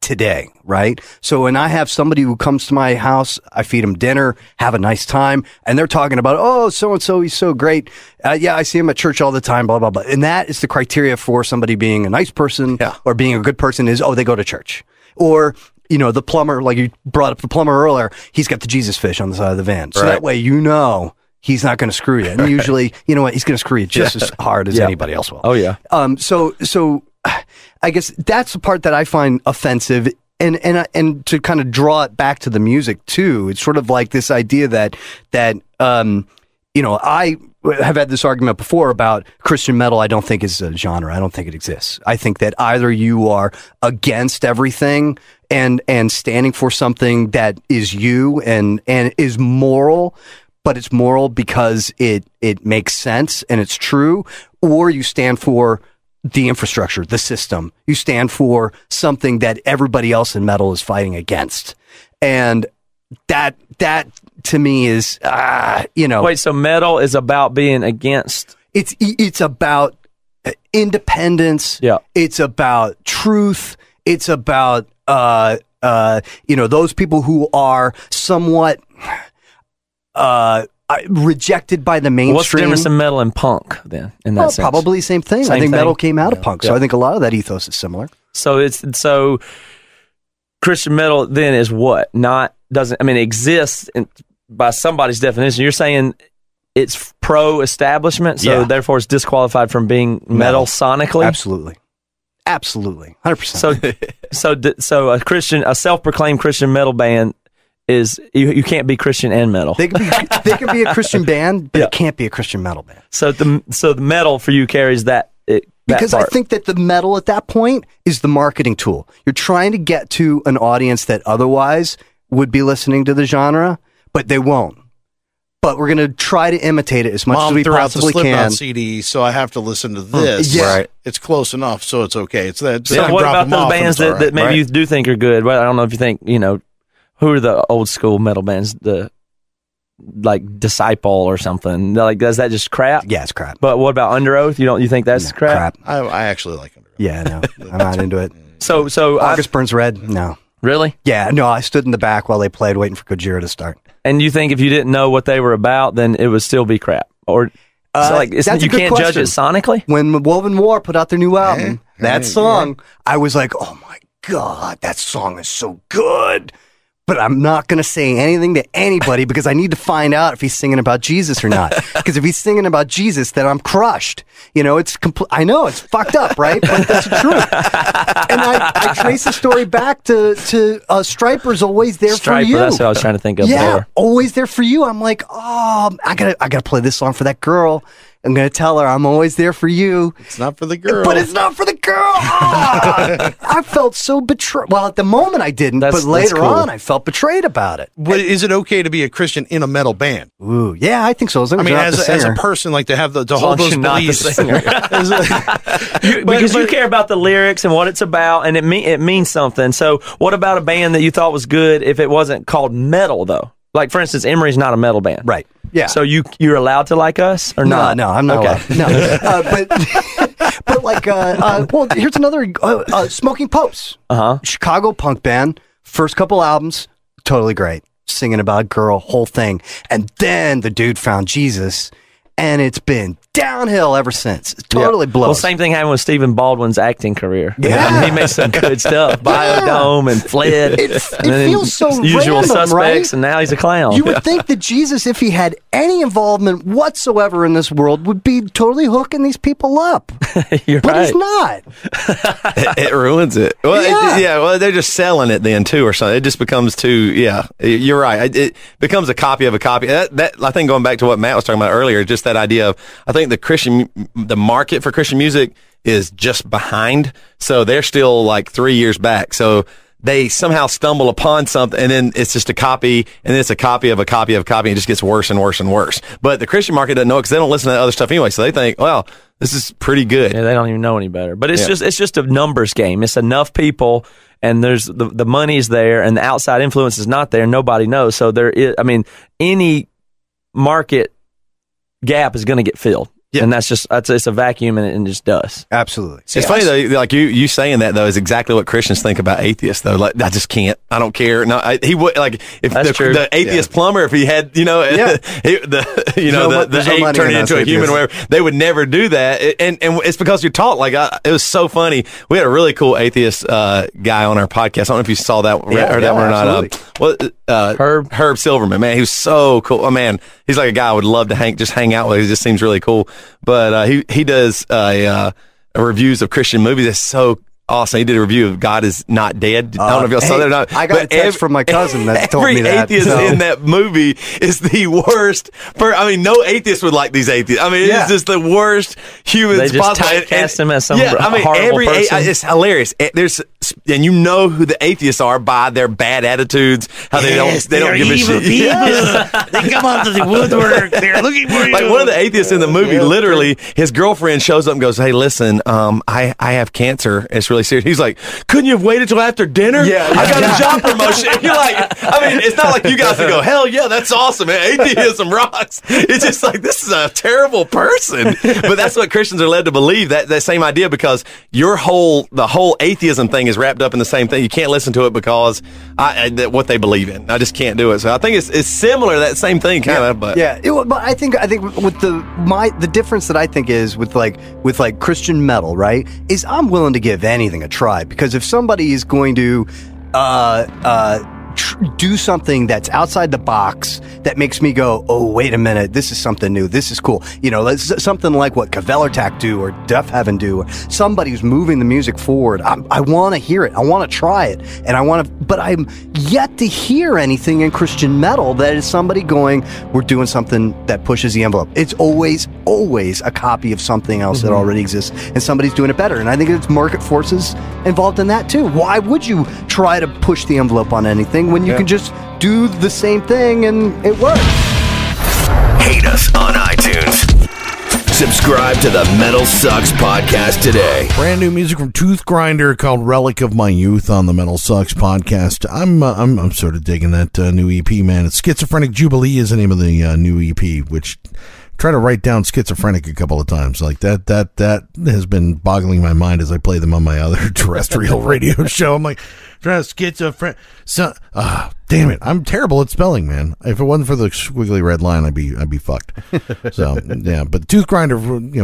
today, right? So when I have somebody who comes to my house, I feed them dinner, have a nice time, and they're talking about, oh, so-and-so, he's so great. Yeah, I see him at church all the time, blah, blah, blah. And that is the criteria for somebody being a nice person or being a good person is, oh, they go to church. Or, you know, the plumber, like you brought up the plumber earlier, he's got the Jesus fish on the side of the van. So that way you know he's not going to screw you. And usually, you know what, he's going to screw you just as hard as anybody else will. Oh, yeah. So I guess that's the part that I find offensive. And to kind of draw it back to the music, too, it's sort of like this idea that you know, I have had this argument before about Christian metal. I don't think is a genre. I don't think it exists. I think that either you are against everything and standing for something that is you and is moral, but it's moral because it makes sense and it's true, or you stand for the infrastructure, the system. You stand for something that everybody else in metal is fighting against. And that to me is, you know. Wait, so metal is about being against? It's about independence. Yeah. It's about truth. It's about, you know, those people who are somewhat rejected by the mainstream. What's the difference in metal and punk then? In that sense? Probably same thing. I think metal came out of punk, so I think a lot of that ethos is similar. So Christian metal then is what? Exists by somebody's definition. You're saying it's pro-establishment, so therefore it's disqualified from being metal sonically. Absolutely, 100%. So a self-proclaimed Christian metal band. Is you can't be Christian and metal. They can be a Christian band, but it can't be a Christian metal band. So the metal for you carries that. Because I think that the metal at that point is the marketing tool. You're trying to get to an audience that otherwise would be listening to the genre, but they won't. But we're going to try to imitate it as much as we possibly can. Mom threw out the Slipknot CD, so I have to listen to this. Yeah. Right. It's close enough, so it's okay. It's that. So what about those bands that maybe you do think are good? Well, I don't know if you think, you know, who are the old school metal bands? Like Disciple or something? Is that just crap? Yeah, it's crap. But what about Underoath? You think that's crap? I actually like Underoath. Yeah, no, I'm not into it. So August Burns Red? No. Really? Yeah, no. I stood in the back while they played, waiting for Gojira to start. And you think if you didn't know what they were about, then it would still be crap? Or you can't judge it sonically? When Woven War put out their new album, that song, I was like, oh my god, that song is so good. But I'm not going to say anything to anybody because I need to find out if he's singing about Jesus or not. Because if he's singing about Jesus, then I'm crushed. You know, I know it's fucked up, right? But that's the truth. And I trace the story back to Striper's Always There For You. That's what I was trying to think of. Yeah, there. Always There For You. I'm like, oh, I gotta play this song for that girl. I'm going to tell her I'm always there for you. It's not for the girl. But it's not for the girl. Oh, I felt so betrayed. Well, at the moment I didn't, but later on I felt betrayed about it. But is it okay to be a Christian in a metal band? Ooh, yeah, I think so. I mean, as a person, like to have to hold those beliefs. Because you care about the lyrics and what it's about, and it means something. So what about a band that you thought was good if it wasn't called metal, though? Like, for instance, Emery's not a metal band. Right. Yeah. So you're allowed to like us or not? No, I'm not allowed. No. Well, here's another, Smoking Popes. Uh-huh. Chicago punk band. First couple albums, totally great. Singing about a girl, whole thing. And then the dude found Jesus, and it's been downhill ever since. It totally blows. Well, same thing happened with Stephen Baldwin's acting career. Yeah. I mean, he made some good stuff. Biodome and Fled. It feels so Usual random, Suspects, right? And now he's a clown. You would think that Jesus, if he had any involvement whatsoever in this world, would be totally hooking these people up. But he's not. It ruins it. Well, they're just selling it then, too, or something. It just becomes too, you're right. It becomes a copy of a copy. That I think going back to what Matt was talking about earlier, just that idea of, I think the market for Christian music is just behind. So they're still like 3 years back. So they somehow stumble upon something, and then it's just a copy, and then it's a copy of a copy of a copy, and it just gets worse and worse and worse. But the Christian market doesn't know because they don't listen to that other stuff anyway. So they think, well, this is pretty good. Yeah, they don't even know any better. But it's just a numbers game. It's enough people, and there's the money's there, and the outside influence is not there. Nobody knows. So there is, any market gap is going to get filled. Yeah. And it's a vacuum and it just does. Absolutely. It's funny though, like you saying that though is exactly what Christians think about atheists though. Like, I don't care. No, he would like if the atheist plumber, if he had, the ape turning into a human, whatever, they would never do that. And it's because you're taught. Like it was so funny. We had a really cool atheist guy on our podcast. I don't know if you saw that one or not. Herb Silverman, man, he was so cool. Oh man, he's like a guy I would love to hang out with. He just seems really cool. But he does reviews of Christian movies. That's so awesome. He did a review of God Is Not Dead. I don't know if y'all saw that or not. I got a text from my cousin that told me that. Every atheist in that movie is the worst. No atheist would like these atheists. It's just the worst humans possible. They just typecast them as some horrible person. It's hilarious. And you know who the atheists are by their bad attitudes, how they don't give a shit. Yeah. They come out to the woodwork. They're looking for you. Like one of the atheists in the movie, literally, his girlfriend shows up and goes, "Hey, listen, I have cancer. It's really serious." He's like, "Couldn't you have waited till after dinner? I got a job promotion." And you're like, it's not like you guys would go, "Hell yeah, that's awesome. Atheism rocks." It's just like, this is a terrible person. But that's what Christians are led to believe, that same idea, because the whole atheism thing is wrapped up in the same thing. You can't listen to it because what they believe in. I just can't do it. So I think it's similar to that same thing, kind of. But but I think with the difference that I think is with Christian metal, right? Is I'm willing to give anything a try, because if somebody is going to do something that's outside the box that makes me go, "Oh, wait a minute, this is something new, this is cool," something like what Kvelertak do or Def Heaven do, or somebody who's moving the music forward. I want to hear it, I want to try it, and but I'm yet to hear anything in Christian metal that is somebody going, "We're doing something that pushes the envelope." It's always a copy of something else that already exists, and somebody's doing it better. And I think it's market forces involved in that too. Why would you try to push the envelope on anything when you can just do the same thing and it works? Hate us on iTunes. Subscribe to the Metal Sucks Podcast today. Brand new music from Tooth Grinder called "Relic of My Youth" on the Metal Sucks Podcast. I'm sort of digging that new EP, man. It's Schizophrenic Jubilee is the name of the new EP, which try to write down schizophrenic a couple of times. Like that has been boggling my mind as I play them on my other terrestrial radio show. I'm like, trying to schizophrenic. So, damn it, I'm terrible at spelling, man. If it wasn't for the squiggly red line, I'd be fucked. So yeah, but Tooth Grinder,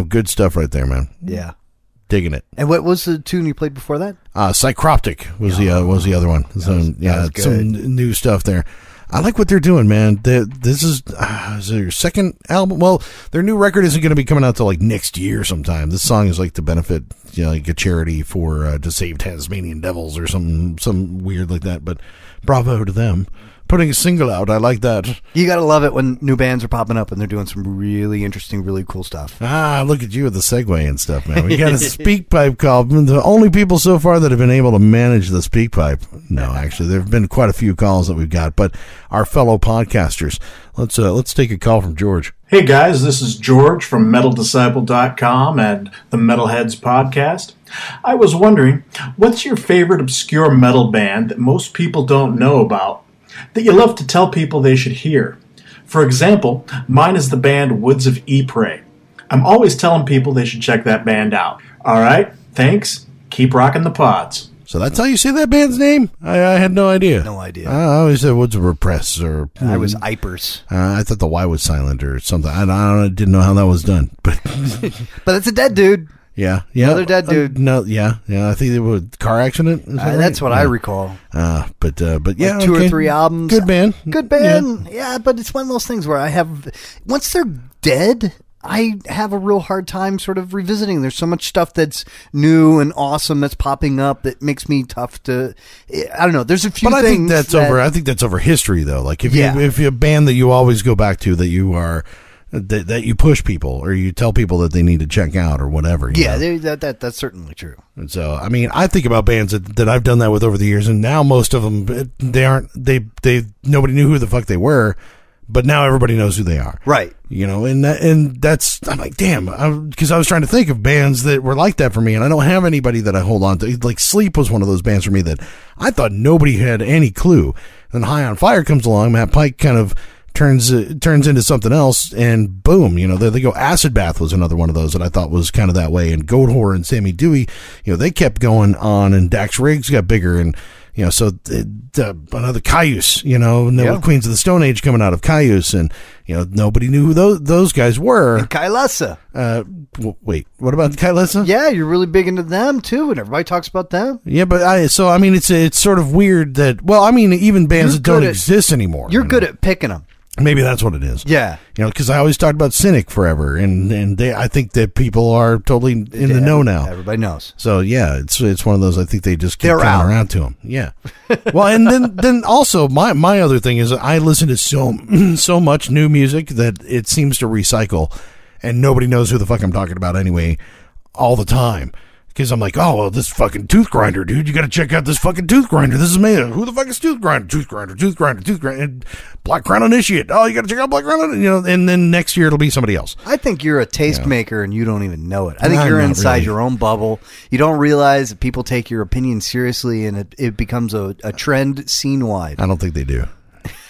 good stuff right there, man. Yeah, digging it. And what was the tune you played before that? Psychroptic was the other one. So yeah, some new stuff there. I like what they're doing, man. This is their second album. Well, their new record isn't going to be coming out till like next year sometime. This song is like to benefit, like a charity for to save Tasmanian devils or some weird like that. But bravo to them. Putting a single out, I like that. You gotta love it when new bands are popping up and they're doing some really interesting, really cool stuff. Ah, look at you with the segue and stuff, man. We gotta speak pipe call. The only people so far that have been able to manage the speak pipe. No, actually, there have been quite a few calls that we've got, but our fellow podcasters. Let's take a call from George. Hey guys, this is George from metaldisciple.com and the Metalheads Podcast. I was wondering, what's your favorite obscure metal band that most people don't know about, that you love to tell people they should hear? For example, mine is the band Woods of Ypres. I'm always telling people they should check that band out. All right, thanks. Keep rocking the pods. So that's how you say that band's name? I had no idea. No idea. I always said Woods of Repress. Or I was Ypres. I thought the Y was silent or something. I didn't know how that was done. But it's a dead dude. Yeah, yeah. Another dead dude. I think it was a car accident. That's what I recall. But yeah, like two or three albums. Good band. Yeah, but it's one of those things where once they're dead, I have a real hard time sort of revisiting. There's so much stuff that's new and awesome that's popping up that makes me tough to. I don't know. There's a few. But things I think that's over. I think that's over history though. Like if you a band that you always go back to that you are. That you push people or you tell people that they need to check out or whatever. That's certainly true. And so, I think about bands that I've done that with over the years, and now most of them, nobody knew who the fuck they were, but now everybody knows who they are. Right. And that's, I'm like, damn, because I was trying to think of bands that were like that for me, and I don't have anybody that I hold on to. Like Sleep was one of those bands for me that I thought nobody had any clue. And High on Fire comes along, Matt Pike kind of turns into something else, and boom, you know, there they go. Acid Bath was another one of those that I thought was kind of that way, and Goat Horror and Sammy Dewey, you know, they kept going on, and Dax Riggs got bigger, and you know, so another Cayuse, you know, no Queens of the Stone Age coming out of Cayuse, and you know, nobody knew who those guys were. And Kylesa. Wait, what about Kylesa? Yeah, you're really big into them too, and everybody talks about them. Yeah, but I mean, it's sort of weird that, well, I mean, even bands that don't exist anymore. You're good at picking them. Maybe that's what it is. Yeah. You know, because I always talked about Cynic forever, and they, I think that people are totally in the know now. Everybody knows. So, yeah, it's one of those, I think they just keep coming around to them. Yeah. Well, and then also, my other thing is I listen to so much new music that it seems to recycle, and nobody knows who the fuck I'm talking about anyway all the time. Because I'm like, oh, well, this fucking Tooth Grinder, dude. You got to check out this fucking Tooth Grinder. This is amazing. Who the fuck is Tooth Grinder? Tooth Grinder, Tooth Grinder, Tooth Grinder. And Black Crown Initiate. Oh, you got to check out Black Crown Initiate. You know, and then next year it'll be somebody else. I think you're a taste maker and you don't even know it. I think you're inside your own bubble. You don't realize that people take your opinion seriously, and it becomes a trend scene-wide. I don't think they do.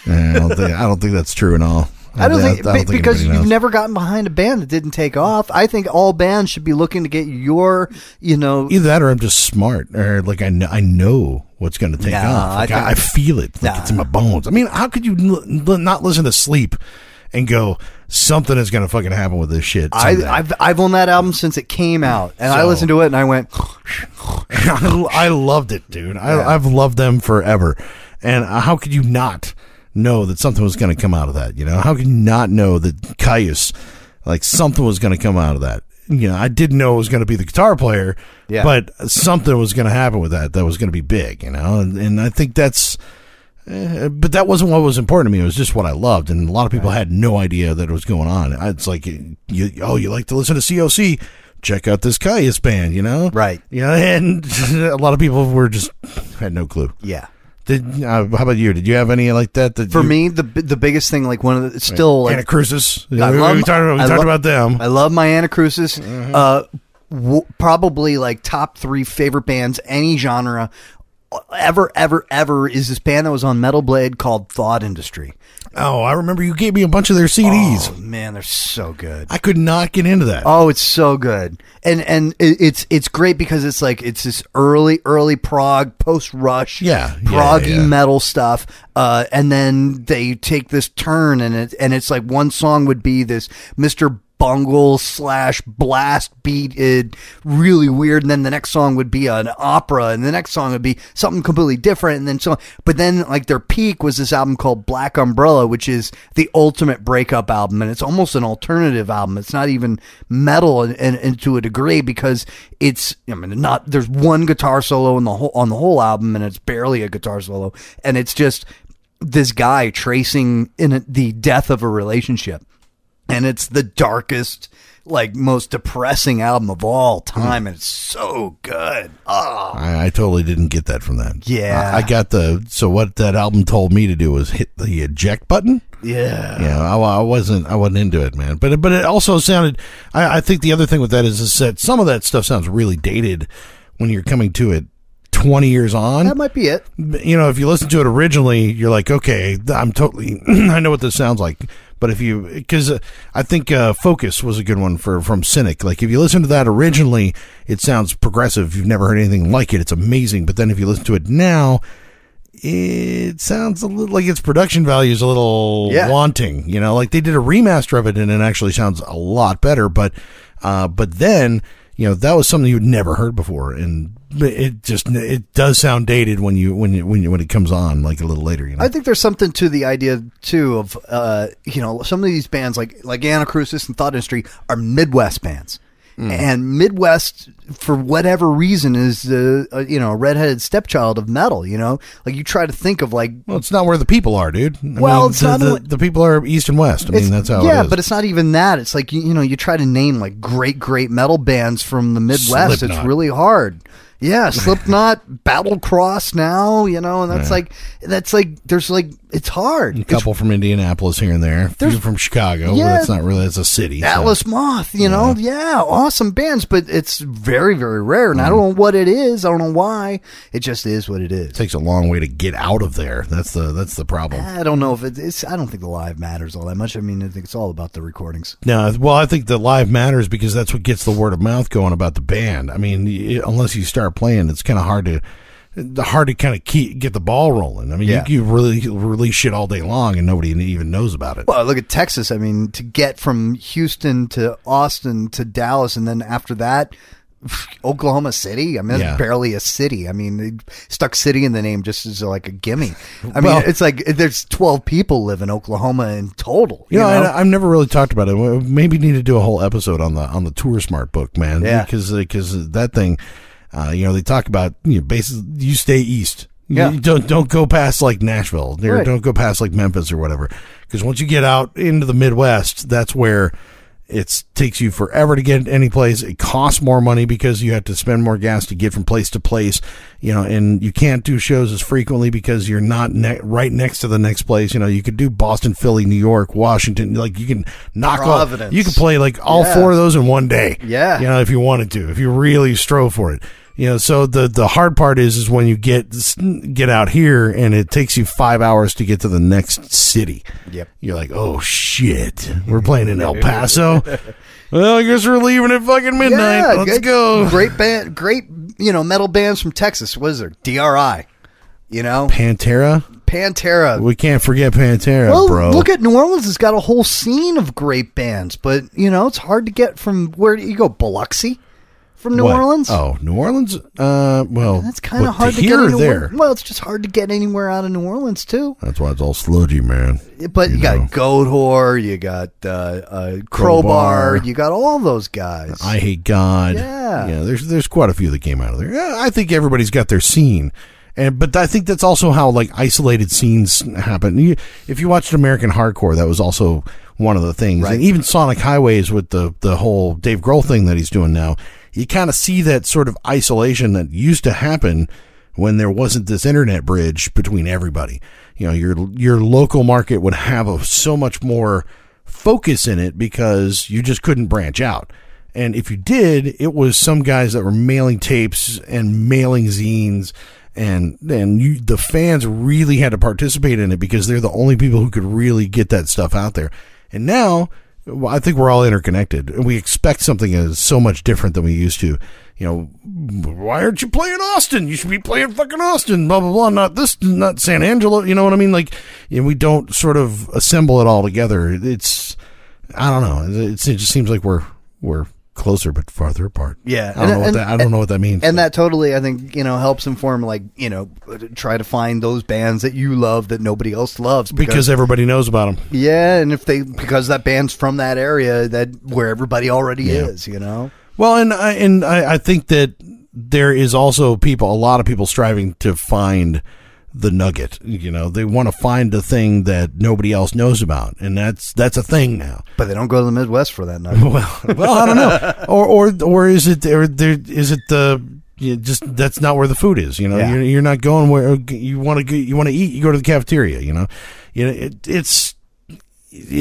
I don't think that's true at all. I don't think because you've never gotten behind a band that didn't take off. I think all bands should be looking to get your, you know, either that or I'm just smart, or like I know what's going to take off. Like I feel it, like it's in my bones. I mean, how could you not listen to Sleep and go, something is going to fucking happen with this shit? I've owned that album since it came out, and I listened to it and I went, I loved it, dude. I've loved them forever, and how could you not know that something was going to come out of that? You know, how can you not know that Cayuse, like, something was going to come out of that? You know, I didn't know it was going to be the guitar player, but something was going to happen with that was going to be big, you know. And I think that's but that wasn't what was important to me. It was just what I loved, and a lot of people had no idea that it was going on. It's like, you like to listen to COC, check out this Cayuse band, you know, right? Yeah, and a lot of people were just had no clue. Yeah. How about you? Did you have any like that? For me, the biggest thing, like one of the still like, Anacrusis. We talked about them. I love my Anacrusis. Probably like top 3 favorite bands, any genre, ever is this band that was on Metal Blade called Thought Industry. Oh, I remember you gave me a bunch of their CDs. Oh, man, they're so good. I could not get into that. Oh, it's so good. And it's great because it's like, it's this early prog, post-Rush, proggy metal stuff. And then they take this turn, and it's like one song would be this Mr. Bungle / blast beated, really weird, and then the next song would be an opera, and the next song would be something completely different, and then so on. But then, like, their peak was this album called Black Umbrella, which is the ultimate breakup album, and it's almost an alternative album. It's not even metal, and to a degree, because it's, I mean, not, there's one guitar solo in the whole, on the whole album, and it's barely a guitar solo, and it's just this guy tracing the death of a relationship. And it's the darkest, like, most depressing album of all time, and it's so good. Oh, I totally didn't get that from that. Yeah, I got so what that album told me to do was hit the eject button. Yeah, yeah, I wasn't into it, man. But it also sounded. I think the other thing with that is that some of that stuff sounds really dated when you're coming to it 20 years on. That might be it. You know, if you listen to it originally, you're like, okay, I'm totally, I know what this sounds like. But if you, because I think Focus was a good one from Cynic. Like, if you listen to that originally, it sounds progressive. You've never heard anything like it. It's amazing. But then if you listen to it now, it sounds a little like its production value is a little wanting. You know, like they did a remaster of it, and it actually sounds a lot better. But then, you know, that was something you'd never heard before, and it does sound dated when it comes on like a little later. You know, I think there's something to the idea too of you know, some of these bands like Anacrusis and Thought Industry are Midwest bands, and Midwest for whatever reason is you know, a redheaded stepchild of metal. You know, like you try to think of like, well, it's not where the people are, dude. I mean, it's not the people are east and west. I mean, that's how. Yeah, it is. But it's not even that. It's like you know, you try to name like great metal bands from the Midwest. Slipknot. It's really hard. Yeah, Slipknot, Battlecross now, you know, and that's like there's like it's hard. A couple from Indianapolis here and there. A few from Chicago. Yeah, that's not really, that's a city. Atlas Moth, you know. Yeah, awesome bands, but it's very, very rare. And I don't know what it is. I don't know why. It just is what it is. It takes a long way to get out of there. That's the problem. I don't know if it's I don't think the live matters all that much. I mean, I think it's all about the recordings. No, well, I think the live matters because that's what gets the word of mouth going about the band. I mean, unless you start playing, it's kind of hard to kind of get the ball rolling. I mean, you really release shit all day long and nobody even knows about it. Well, look at Texas. I mean, to get from Houston to Austin to Dallas, and then after that, Oklahoma City. I mean, that's barely a city. I mean, they stuck city in the name just as like a gimme. I mean, it's like there's 12 people live in Oklahoma in total. You know? I've never really talked about it. We maybe need to do a whole episode on the Tour Smart book, man. Yeah, because that thing. They talk about bases. You stay east. Yeah. You don't go past like Nashville. Or don't go past like Memphis or whatever. Because once you get out into the Midwest, that's where it takes you forever to get any place. It costs more money because you have to spend more gas to get from place to place. And you can't do shows as frequently because you're not right next to the next place. You could do Boston, Philly, New York, Washington. Like you can knock off. You can play like all four of those in one day. Yeah. If you wanted to, if you really strove for it. So the hard part is when you get out here and it takes you 5 hours to get to the next city. Yep. You're like, oh shit, we're playing in El Paso. Well, I guess we're leaving at fucking midnight. Yeah, Let's go. Great band, metal bands from Texas. What is there? DRI. Pantera. Pantera. We can't forget Pantera, bro. Look at New Orleans. It's got a whole scene of great bands, but it's hard to get from where do you go? Biloxi. From New Orleans? Oh, New Orleans? Well, that's kind of hard to get anywhere. Well, it's just hard to get anywhere out of New Orleans, too. That's why it's all sludgy, man. But you got Goat Whore, you got Crowbar, you got all those guys. I Hate God. Yeah. Yeah, there's quite a few that came out of there. Yeah, I think everybody's got their scene. But I think that's also how like isolated scenes happen. If you watched American Hardcore, that was also one of the things. Right. And even Sonic Highways with the whole Dave Grohl thing that he's doing now, you kind of see that sort of isolation that used to happen when there wasn't this internet bridge between everybody. Your local market would have so much more focus in it because you just couldn't branch out. And if you did, it was some guys that were mailing tapes and mailing zines. And the fans really had to participate in it because they're the only people who could really get that stuff out there. And now, I think we're all interconnected, and we expect something is so much different than we used to. Why aren't you playing Austin? You should be playing fucking Austin, blah, blah, blah, not San Angelo, you know what I mean? Like, we don't sort of assemble it all together. I don't know. It just seems like we're closer but farther apart. Yeah, I don't know what that means. And that totally, I think, helps inform try to find those bands that you love that nobody else loves because everybody knows about them. Yeah, and because that band's from that area where everybody already is. Well, and I think that there is also a lot of people striving to find the nugget. They want to find the thing that nobody else knows about, and that's a thing now, but they don't go to the Midwest for that nugget. well I don't know, or is it just that's not where the food is. You're not going where you want to eat. You go to the cafeteria. It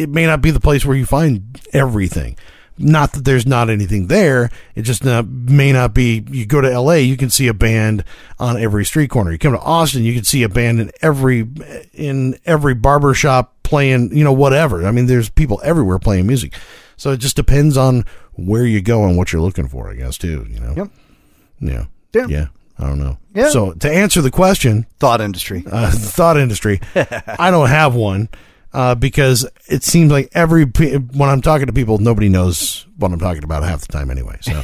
may not be the place where you find everything. Not that there's not anything there. It just may not be. You go to L.A., you can see a band on every street corner. You come to Austin, you can see a band in every barbershop playing, whatever. I mean, there's people everywhere playing music. So it just depends on where you go and what you're looking for, I guess, too, Yep. Yeah. Damn. Yeah. I don't know. Yeah. So to answer the question. Thought Industry. Thought Industry. I don't have one. Because it seems like when I'm talking to people, nobody knows what I'm talking about half the time anyway. So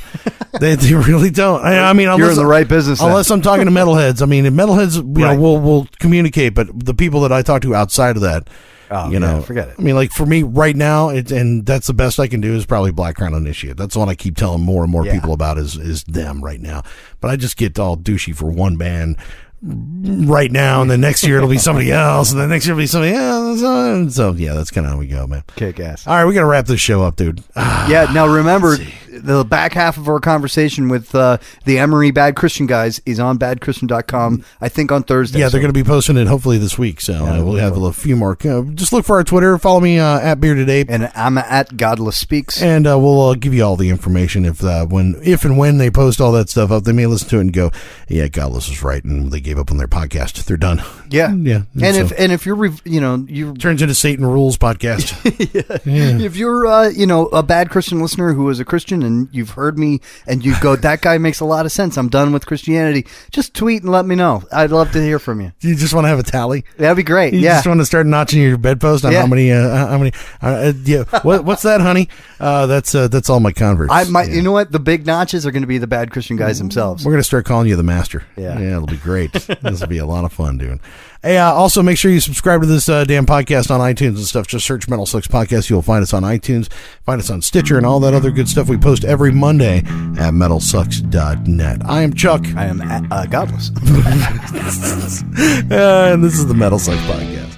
they really don't. I mean, you're in the right business. Unless I'm talking to metalheads. I mean, metalheads, we'll communicate. But the people that I talk to outside of that, forget it. I mean, like for me right now, and that's the best I can do is probably Black Crown Initiate. That's the one I keep telling more and more people about is them right now. But I just get all douchey for one band right now, and the next year it'll be somebody else, and the next year it'll be somebody else. So yeah, that's kind of how we go, man. Kick ass. All right, we gotta wrap this show up, dude. Now remember, the back half of our conversation with the Emery Bad Christian guys is on badchristian.com, I think on Thursday. Yeah, they're going to be posting it hopefully this week, so yeah, we'll have a few more. Just look for our Twitter. Follow me at Bearded Ape. And I'm at Godless Speaks. And we'll give you all the information if and when they post all that stuff up. They may listen to it and go, yeah, Godless was right, and they gave up on their podcast. They're done. Yeah. Yeah. And if you're, you turns into Satan Rules podcast. Yeah. Yeah. If you're, a bad Christian listener who is a Christian and you've heard me and you go, that guy makes a lot of sense, I'm done with Christianity, just tweet and let me know. I'd love to hear from you. You just want to have a tally? That'd be great. You just want to start notching your bedpost on how many, what's that, honey? That's all my converts. You know what? The big notches are going to be the bad Christian guys themselves. We're going to start calling you the master. Yeah. Yeah. It'll be great. This will be a lot of fun doing. Hey, also make sure you subscribe to this damn podcast on iTunes and stuff. Just search Metal Sucks Podcast. You'll find us on iTunes, find us on Stitcher, and all that other good stuff we post every Monday at metalsucks.net. I am Chuck. I am Godless. And this is the Metal Sucks Podcast.